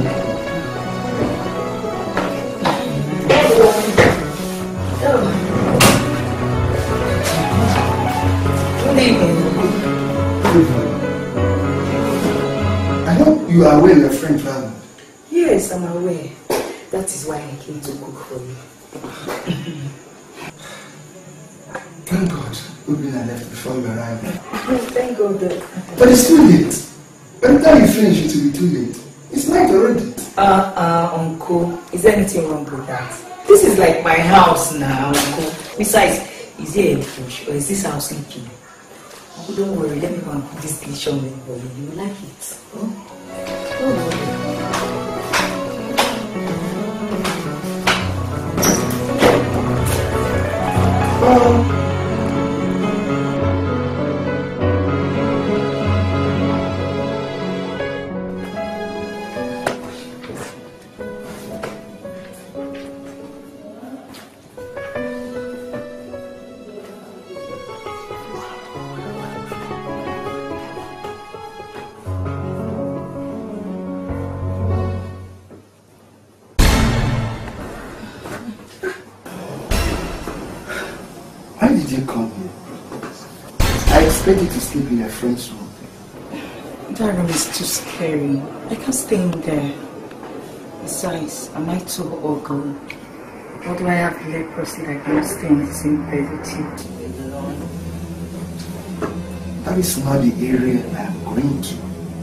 I hope you are aware your friend traveled. Yes, I'm aware. That is why I came to cook for you. Thank God Obinna left before you arrived. Yes, thank God. But it's too late. By the time you finish, it will be too late. It's night already. Uh, uh, Uncle, is there anything wrong with that? This is like my house now, Uncle. Besides, is there a bush or is this house leaking? Uncle, don't worry. Let me go and put this dish on the bowl. You will like it. Oh, oh. Oh. Ready to sleep in your friend's room. That room is too scary. I can't stay in there. Besides, am I too old? What do I have to leprosy that I can't stay in the same bed with you? That is not the area I am going to.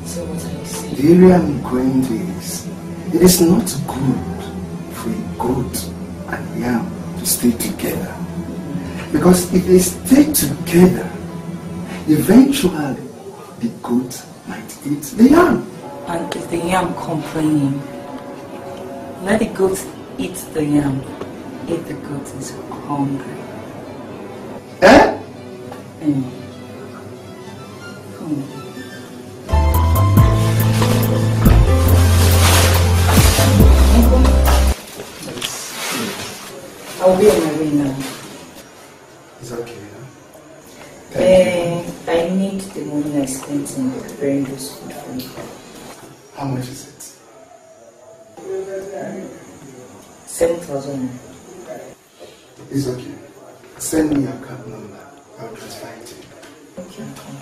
So what are you saying? The area I am going to is, it is not good for a goat and yam to stay together. Because if they stay together, eventually, the goat might eat the yam. And is the yam complaining? Let the goat eat the yam if the goat is hungry. Eh? Mm. Come on. I'll be on my way now. It's okay. Uh, I need the money I spent in preparing this food for you. How much is it? seven thousand. It's okay. Send me your card number. I'll transfer it to you. Okay, okay.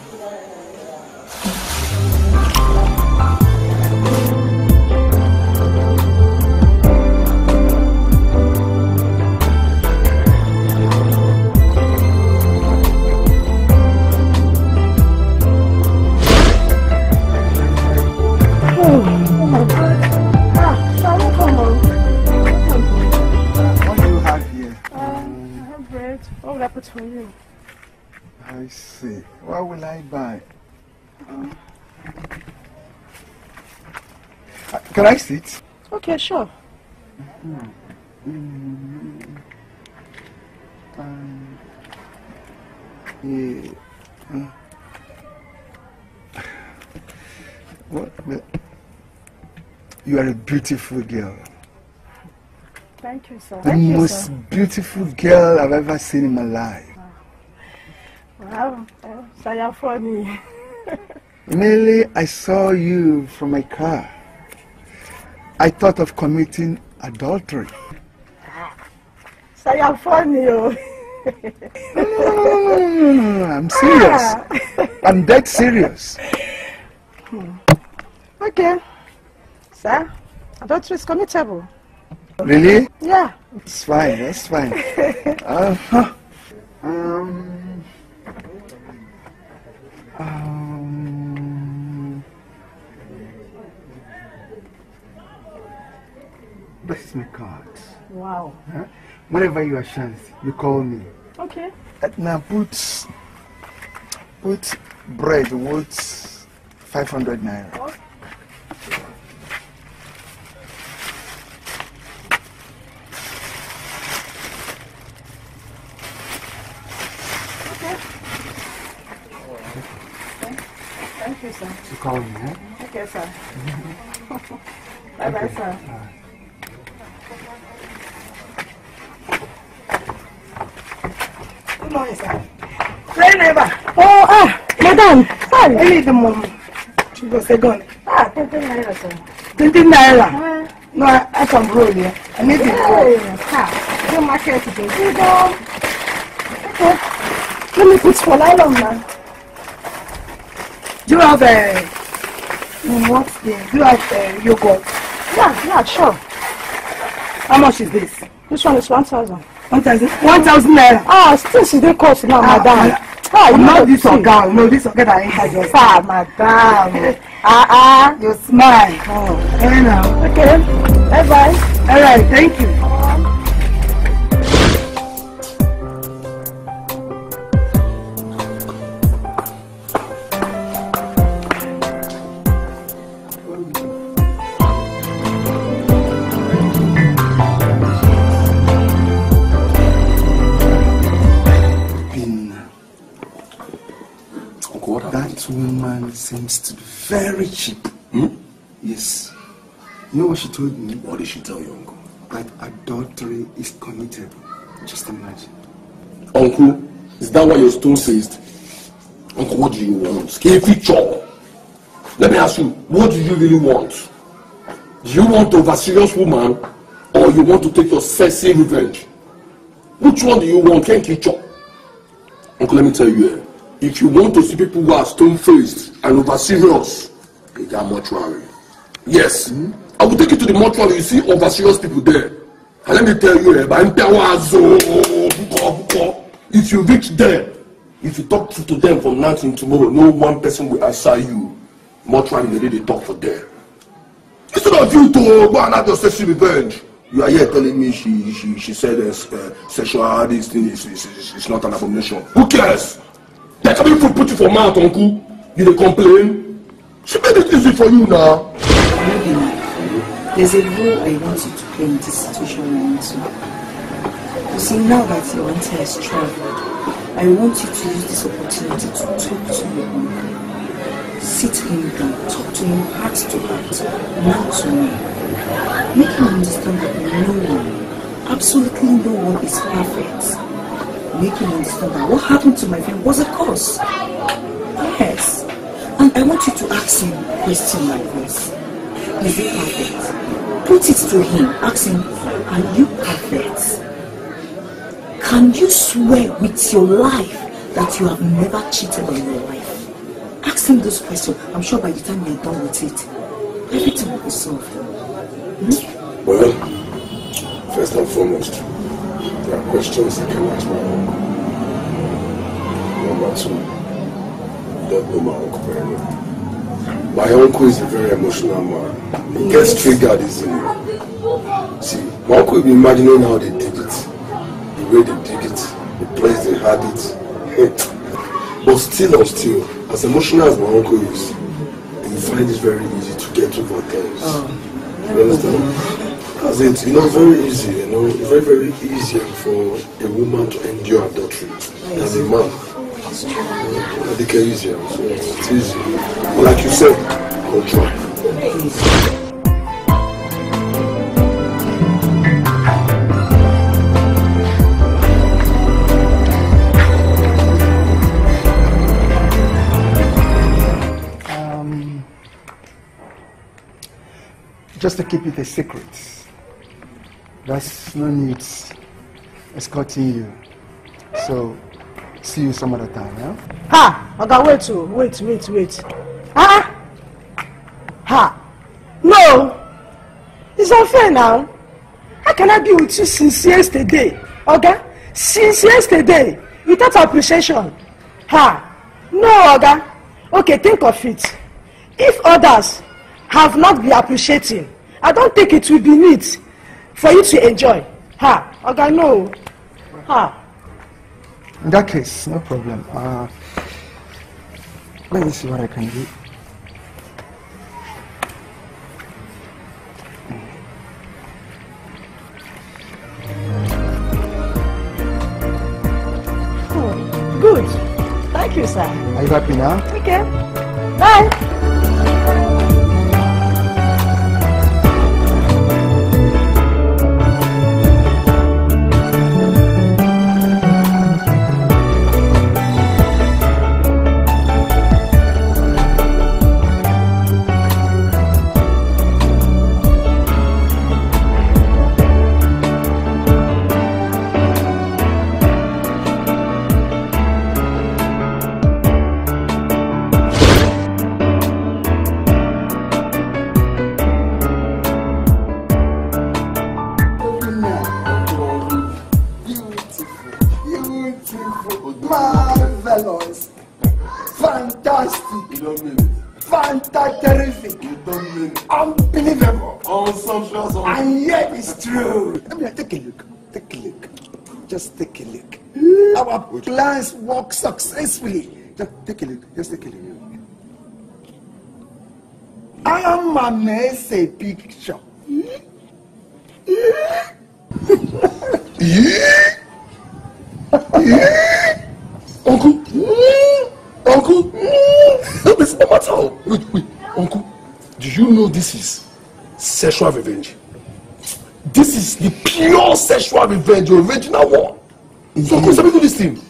For you. I see. What will I buy? Um, uh, can I sit? Okay, sure. Mm-hmm. Mm-hmm. Um, yeah. Mm. What? The? You are a beautiful girl. Thank you, sir. The Thank most you, sir. beautiful girl I've ever seen in my life. Wow, wow. So you're funny. Mainly, I saw you from my car. I thought of committing adultery. So you're funny, oh. No, no, no, no, no, no, I'm serious. Ah. I'm dead serious. Hmm. Okay, sir, adultery is committable. Really? Yeah. It's fine, that's fine. uh, huh. um, um, that's my card. Wow. Huh? Whenever you have chance, you call me. Okay. Uh, now put, put bread worth five hundred naira. Okay. Thank you, sir. to call you, huh? Okay, sir. Bye-bye, okay. Sir. All right. Good morning, sir. Friday, neighbor. Oh, ah, madam. Sorry. I need the money. She goes, they're gone. Ah, twenty naira, sir. twenty naira. Uh, no, I, I can roll here. Yeah. I need it. Ah, you market today. You don't. Okay. Let me put for nylon, man. Do you have a... Uh, what thing? Do you have a uh, yogurt? Yeah, yeah, sure. How much is this? Which one is one thousand? One thousand, one thousand naira. Ah, still she didn't cost now, ah, madam. Ah, ah, not this organ, no, this organ I entered your ah, madam. Ah, ah, you smile. Oh, hey now. Okay, bye bye. All right, thank you. Woman seems to be very cheap. Hmm? Yes. You know what she told me? What did she tell you, uncle? That adultery is committed. Just imagine. Uncle, is that what your stone says? Uncle, what do you want? Scafy chore. Let me ask you, what do you really want? Do you want a overserious woman, or you want to take your sexy revenge? Which one do you want? Kenki chore. Uncle, let me tell you. Eh? If you want to see people who are stone-faced and over-serious, they got mortuary. Yes, mm-hmm. I will take you to the mortuary. You see over-serious people there. And let me tell you, if you reach there, if you talk to them from now till tomorrow, no one person will answer you. Mortuary, they didn't talk for there. Instead of you to go and have your sexual revenge, you are here telling me she she, she said uh, sexual this thing is, is, is, is not an abomination. Who cares? They coming to put you for mouth, uncle. You dey complain. She made it easy for you now. There's a role I want you to play in this situation right now. You see, now that your auntie has traveled, I want you to use this opportunity to talk to your uncle. Sit him down, talk to him heart to heart, mouth to mouth. Make him understand that no one, absolutely no one, is perfect. Make him understand that what happened to my friend was a cause. Yes. And I want you to ask him a question like this. Is he perfect? Put it to him. Ask him, are you perfect? Can you swear with your life that you have never cheated in your life? Ask him this question. I'm sure by the time you're done with it, everything will be solved. Hmm? Well, first and foremost, there are questions I can ask my uncle. Number two, I don't know my uncle very well. My uncle is a very emotional man. He gets triggered easily. See, my uncle will be imagining how they did it, the way they did it, the place they had it. But still and still, as emotional as my uncle is, he finds it very easy to get over things. Oh. You understand? As it's, you know, very easy, you know, very, very easier for a woman to endure adultery as a man. It's uh, think easier, so it's easy. But like you said, I'll try. Um, just to keep it a secret. That's no need escorting you. So, see you some other time, yeah? Ha! I got wait to, wait, wait, wait. Ha! Ha! No! It's unfair now. How can I be with you since yesterday? Okay? Since yesterday, without appreciation. Ha! No, Oga. Okay, think of it. If others have not been appreciating, I don't think it will be neat for you to enjoy. Ha! Okay, no. Ha! In that case, no problem. Uh, let me see what I can do. Oh, good. Thank you, sir. Are you happy now? Okay. Bye. is unbelievable on social, and yet it's true. I mean, take a look, take a look, just take a look. Our plans work successfully. Just take a look, just take a look. I am amazed a picture. Uncle, Uncle, no, this is not at all. Wait, wait, Uncle, do you know this is sexual revenge? This is the pure sexual revenge, the original one. So Uncle, let me do this thing.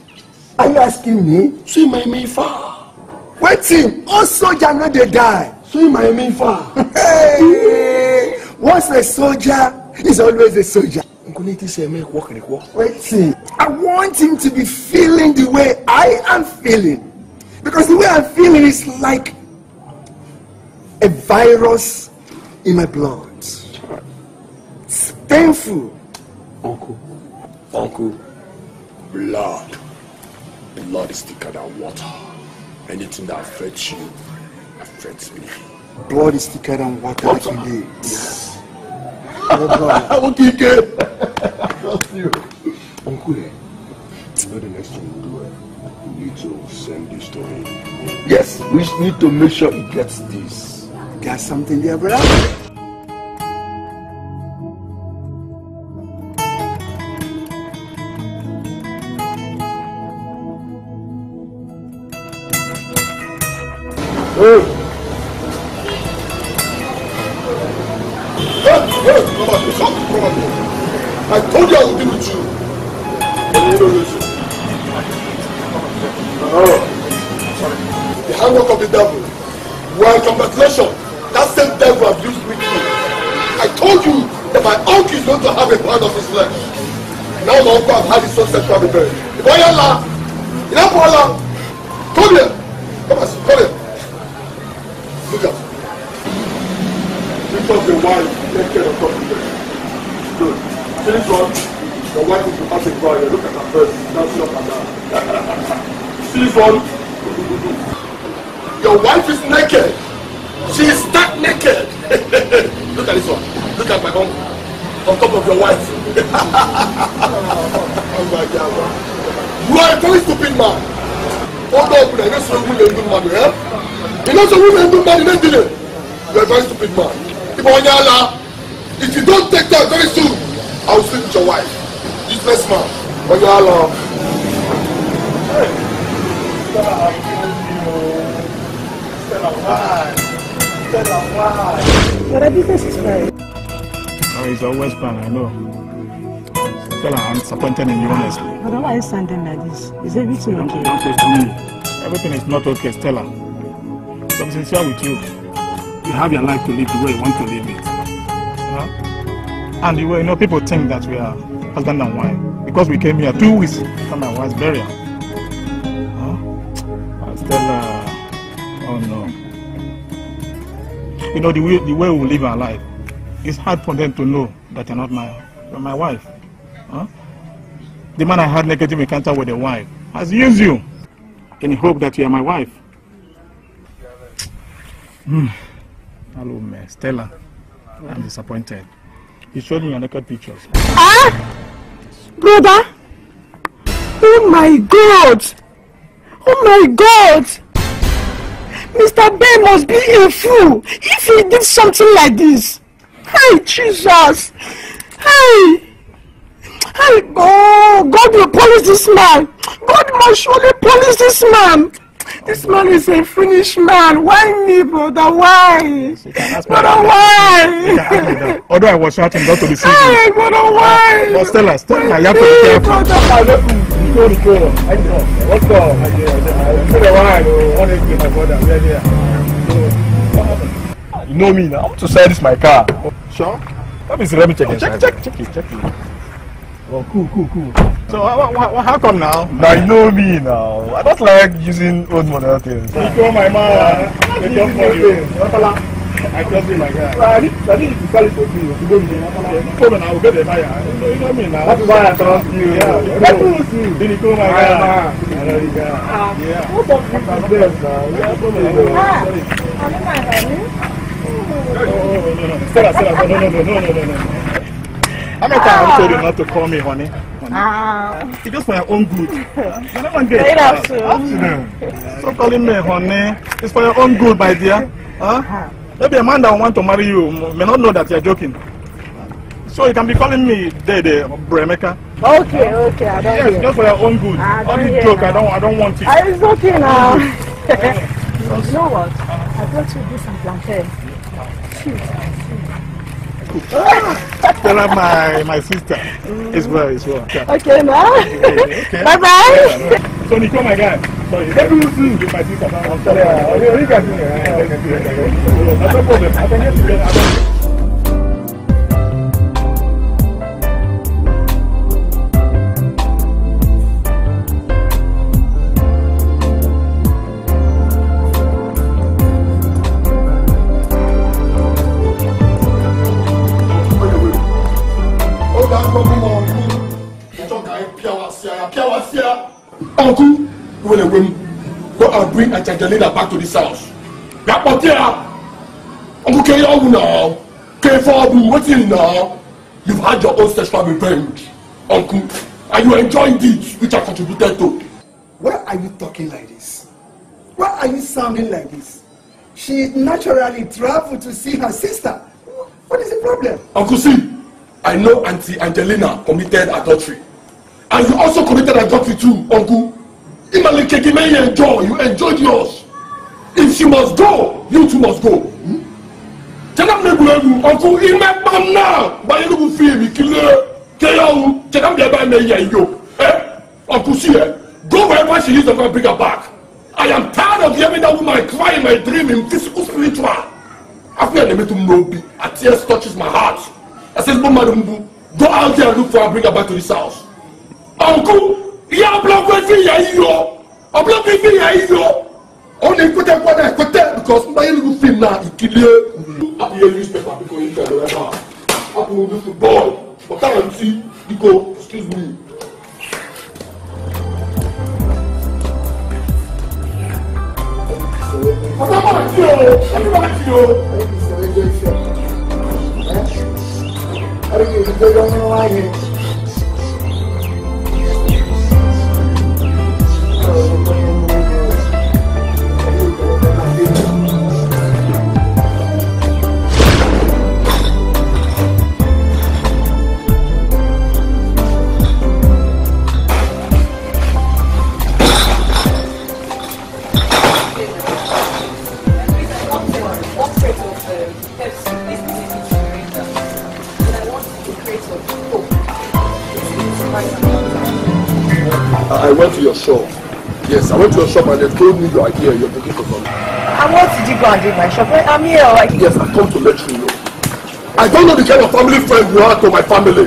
Are you asking me? So my main far. Wait, him. All soldiers know they die. So my main far. Hey, once a soldier is always a soldier. Wait, see. I want him to be feeling the way I am feeling. Because the way I'm feeling is like a virus in my blood. It's painful. Uncle, Uncle, blood. Blood is thicker than water. Anything that affects you affects me. Blood is thicker than water. Water. Like you yes. Okay, good. Uncle, you know the next thing we do, we need to send this to him. Yes, we need to make sure he gets this. There's something there, brother. Hey. I told you I would be with you. But you don't listen. Oh. The handwork of the devil. Well, congratulations. That same devil I've used with you. I told you that my uncle is going to have a part of his flesh. Now my uncle has had his son sexual revenge. If I Allah, if I Allah, come here. Come on, come here. Look at. Pick up the wife, take care of her. Good. This one, your wife is a brother. Look at her first. Now she up and down. See this one? Your wife is naked. She is that naked. Look at this one. Look at my uncle. On top of your wife. Oh my God. You are a very stupid man. Hold on, I know some women do money, eh? You know some women do money, you know? You are a very stupid man. If you don't take that very soon, I will sleep with your wife. Useless man. But you are love. Hey. Stella, you. Stella, why? Stella, why? Your business is married. Oh, it's always fun, I know. Stella, I'm disappointed in you, honestly. But why are you standing like this? Is everything okay? Don't say to me. Everything is not okay, Stella. I'm sincere with you. You have your life to live the way you want to live it. Huh? And you know, people think that we are husband and wife because we came here two weeks from my wife's burial. Huh? Stella, oh no. You know, the way, the way we live our life, it's hard for them to know that you're not my, you're my wife. Huh? The man I had negative encounter with a wife has used you in the hope that you are my wife. Mm. Hello, man. Stella, I'm disappointed. He showed me your naked pictures. Ah! Brother! Oh my God! Oh my God! Mister Ben must be a fool if he did something like this. Hey, Jesus! Hey! Hey, oh, God will polish this man. God must surely polish this man. This man is a finished man. Why me, brother? Why? Brother, why? Although I was shouting not to be seen. Hey, brother, why? But Stella, Stella, you have to be careful. What's up? I You know me now. I want to service my car. Sure. Let me see. Let me check it. Check, check, check it, check it. Oh, cool, cool, cool. So, uh, wh wh how come now? Now, you know me now. I don't like using old model things. You call my man, they jump for you. I trust you, my guy. I need to call it for you. You go with I will get the buyer. You know me now. That's why I trust you. I trust you. Then you call my guy. I know you guy. Yeah. What's up with this? Yeah, I told you. Ah, I'm not Stella, Stella, no, no, no, no, no, no, no. How many times have you told you not to call me, honey? honey? Uh, it's just for your own good. You never get it. Absolutely. Stop calling me, honey. It's for your own good, my dear. Huh? Maybe a man that wants to marry you may not know that you're joking. So you can be calling me Dede, Bremeka. Okay, okay, I don't Yes, hear. Just for your own good. I don't Only joke, now. I don't I don't want it. I, it's okay now. You know what? I got you this and plantain. Tell her my, my sister. Mm. It's well, it's well. Okay, now. Okay. Bye-bye. So Nico, my guy. Sorry, let me see my sister. I'll tell her. You can do it. That's no problem. I can get together. Uncle, you will go and bring Angelina back to this house. That what here? Uncle, can you now? Can you waiting now? You've had your own sexual revenge, Uncle. Are you enjoying this, which I contributed to? Why are you talking like this? Why are you sounding like this? She naturally traveled to see her sister. What is the problem? Uncle, see, I know Auntie Angelina committed adultery. And you also committed adultery too, Uncle. You enjoy, you enjoyed yours. If she must go, you too must go. Tell them, Uncle, you make mum now. But you don't feel me, killer. Tell them, tell them, you. Eh? Uncle, see her. Go wherever she is, I'm going to bring her back. I am tired of hearing that woman cry in my dream, in physical, spiritual. I feel like to know me. A tear touches my heart. I said, Mama, go out there and look for her, bring her back to this house. Uncle, you are blocking me, you are blocking me, you are only put up what I could tell because my little film now is killing. I hear newspaper because you can't do that. I will do football, but I will see you go. Excuse me. What about you? What about you? I do I went to your shop. Yes, I went to your shop and they told me you are here, you're looking for something. And what did you go and do in my shop? I'm here or I can... Yes, I come to let you know. I don't know the kind of family friend you are to my family.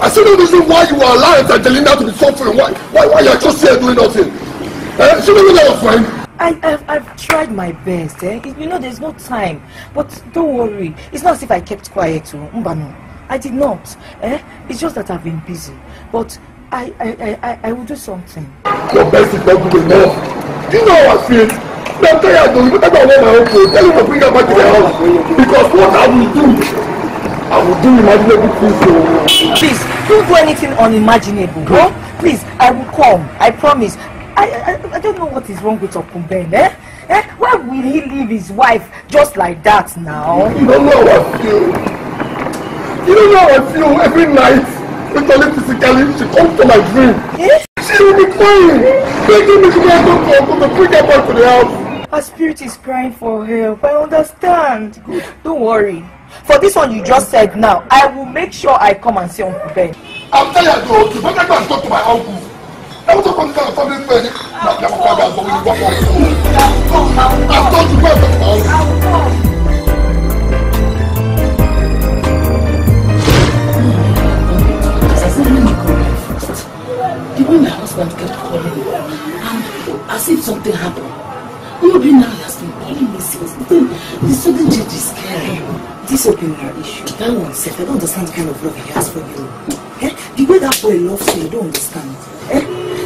I see no reason why you are allowing Angelina to be suffering. Why why why you're just here doing nothing? Uh, she don't know your friend. I, I've, I've tried my best, eh? You know, there's no time. But don't worry. It's not as if I kept quiet to Mbano. I did not. Eh? It's just that I've been busy. But I, I, I, I will do something. Your best is not good enough. Do you know how I feel? I'm tired of you. I don't want my own food. Tell you to bring her back to the house. Because what I will do, I will do imaginable things. Please, don't do anything unimaginable. No? Please, I will come. I promise. I, I, I don't know what is wrong with Uncle Ben. Eh? Eh? Why will he leave his wife just like that now? You don't know how I feel. You don't know how I feel every night. Mentally, physically, she comes to my dream. Yes. She will be crying. Begging me to go to bring her back to the house. Her spirit is crying for help. I understand. Good. Don't worry. For this one you just said now, I will make sure I come and see Uncle Ben. I'm tired though. You better go and talk to my uncle. I want to come to the family friend. I'll come. I'll come. I'll come. I'll come. Even her husband kept calling me, and as if something happened. Obinna has been calling me since. The sudden change is scary. This Obinna issue, that one said, I don't understand the kind of love he has for you. Eh? The way that boy loves you, you don't understand. Eh?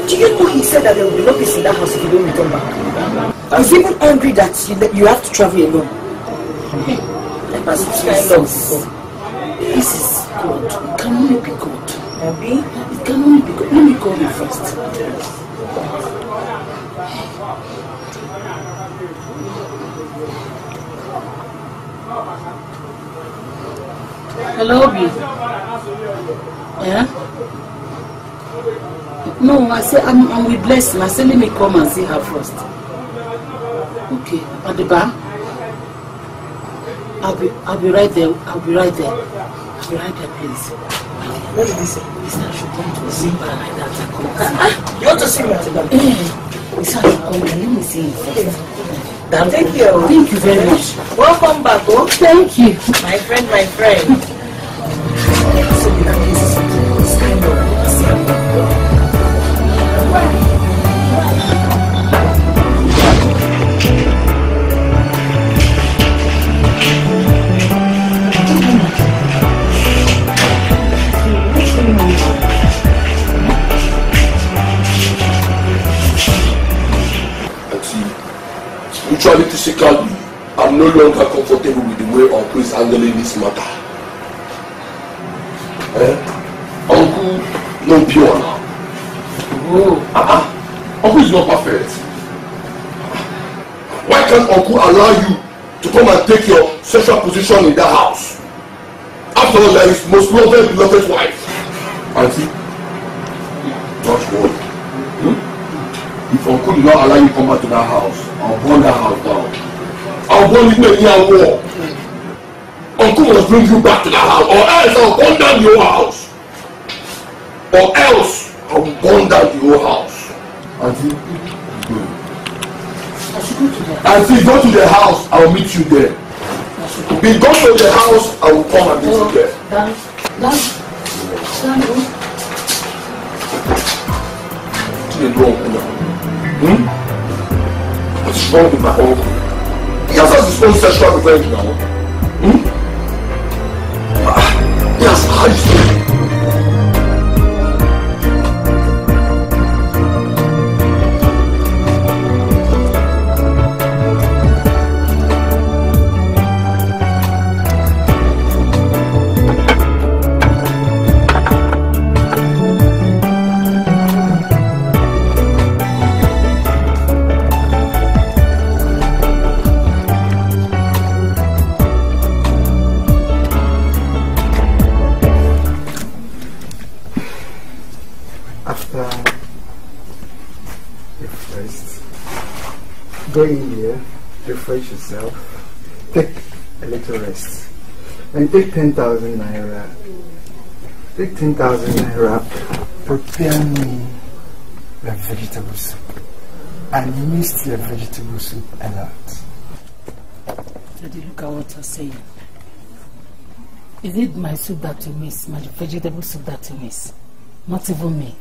Do you know he said that there will be no peace in that house if you don't return back? He's even angry that you, that you have to travel alone. Eh? Let us try this. This is good. It can only be good. Abby? It can only be good. Let me call you first. Hello, Obi. Yeah? No, I say I'm, I'm with Blessing. I say let me come and see her first. Okay, at the bar. I'll be, I'll be right there. I'll be right there. I'll be right there, please. What is this? Isna should come to Zimba like that. I come. You want to see me at the bar? Isna should come. Let me see him. Thank you. Thank you very much. Welcome back, oh. Thank you. My friend, my friend. Physically, I'm no longer comfortable with the way Uncle is handling this matter. Eh? Uncle, no pure now. Oh. Uh-uh. Uncle is not perfect. Why can't Uncle allow you to come and take your social position in that house? After all, there is most loved, beloved wife. Auntie, touch wood. Hmm? If Uncle did not allow you to come back to that house, I'll burn that house down. I'll burn it with your wall. Uncle must bring you back to that house, or else I'll burn down your house. Or else I'll burn down your house. Auntie, go. I should go to the house. Auntie, go to the house. I'll meet you there. Be gone to the house. I will come and meet you there. Dan, Dan, Dan, go. To the door, Obinna. Hmm? What's wrong with my uncle? He has had his own sexual revenge now. Hmm? Ah, he has had his own. Go in here, refresh yourself, take a little rest, and take ten thousand naira. Take ten thousand naira, prepare me a vegetable soup. I missed your vegetable soup a lot. Daddy, look at what you're saying. Is it my soup that you miss, my vegetable soup that you miss? Not even me.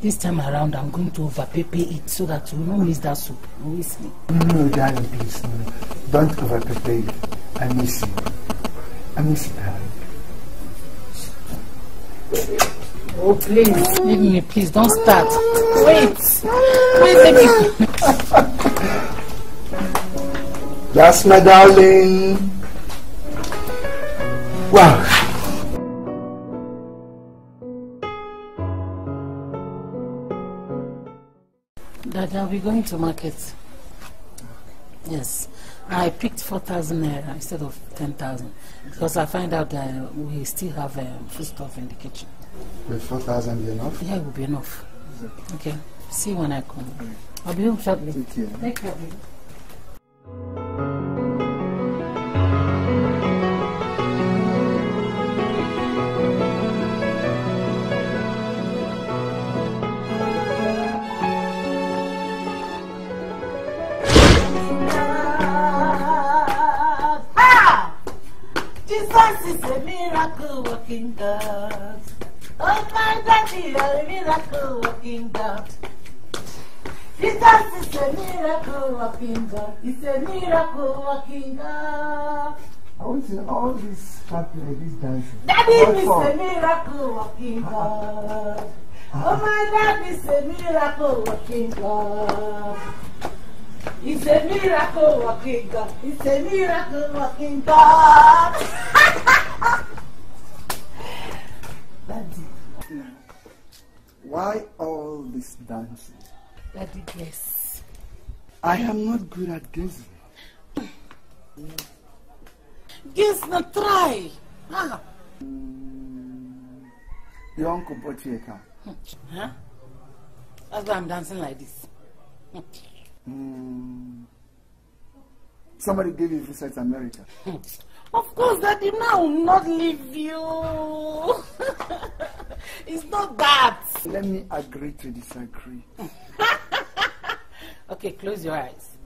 This time around, I'm going to overprepare it so that you won't miss that soup. You miss me. No, darling, please, no. Don't overprepare it. I miss you. I miss you, darling. Oh, please. Leave me, please. Don't start. Wait. Wait, baby. That's my darling. Wow. Dada, we're going to market. Okay. Yes. I picked four thousand naira instead of ten thousand because I find out that we still have um, food stuff in the kitchen. Will four thousand be enough? Yeah, it will be enough. Okay. See you when I come. Okay. I'll be home shortly. Thank you. Thank you. Jesus is a miracle working God. Oh my daddy, a miracle working God. Jesus is a miracle working God. It's a miracle working God. I want to know all this happening, this dancing. Daddy is a miracle working God. Oh my daddy is a miracle working God. It's a miracle working God. It's a miracle working God. Daddy. Why all this dancing? Daddy, yes. I am not good at dancing. Guess not try. Huh? Your uncle bought you a car. Huh? That's why I'm dancing like this. Mm. Somebody gave you visa to America. Of course, Daddy, now will not leave you. It's not that. Let me agree to disagree. Okay, close your eyes.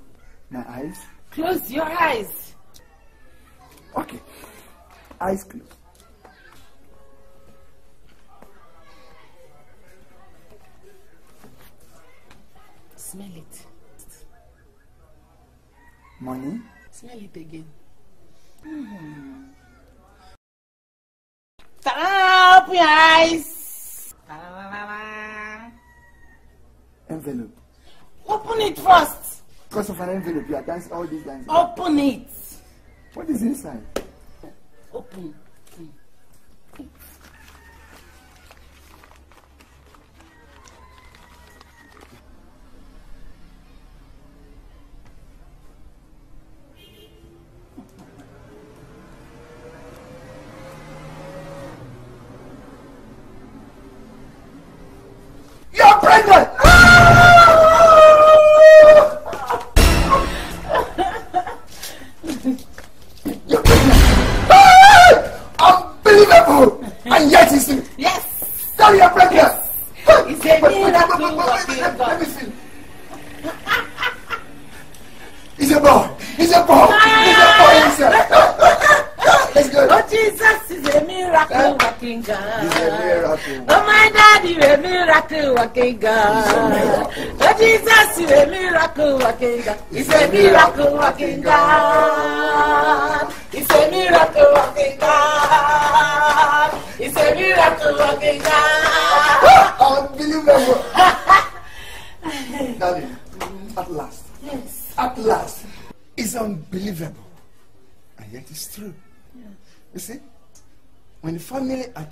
My eyes? Close your eyes. Okay. Eyes closed. Smell it. Money? Smell it again. Mm-hmm. Ta-da! Open your eyes! Ta-da-da-da-da. Envelope. Open it first! Because of an envelope, you are dancing all these dances. Open it! What is inside? Open. Open.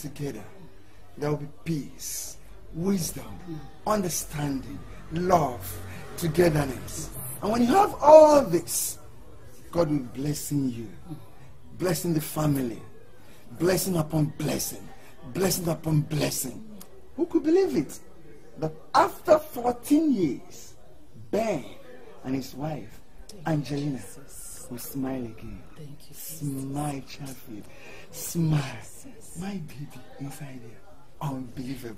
Together, there will be peace, wisdom, understanding, love, togetherness. And when you have all this, God will be blessing you, blessing the family, blessing upon blessing, blessing upon blessing. Who could believe it? That after fourteen years, Ben and his wife, Angelina, will smile again. Thank you. Smile, child. Smile. My baby inside here. Unbelievable.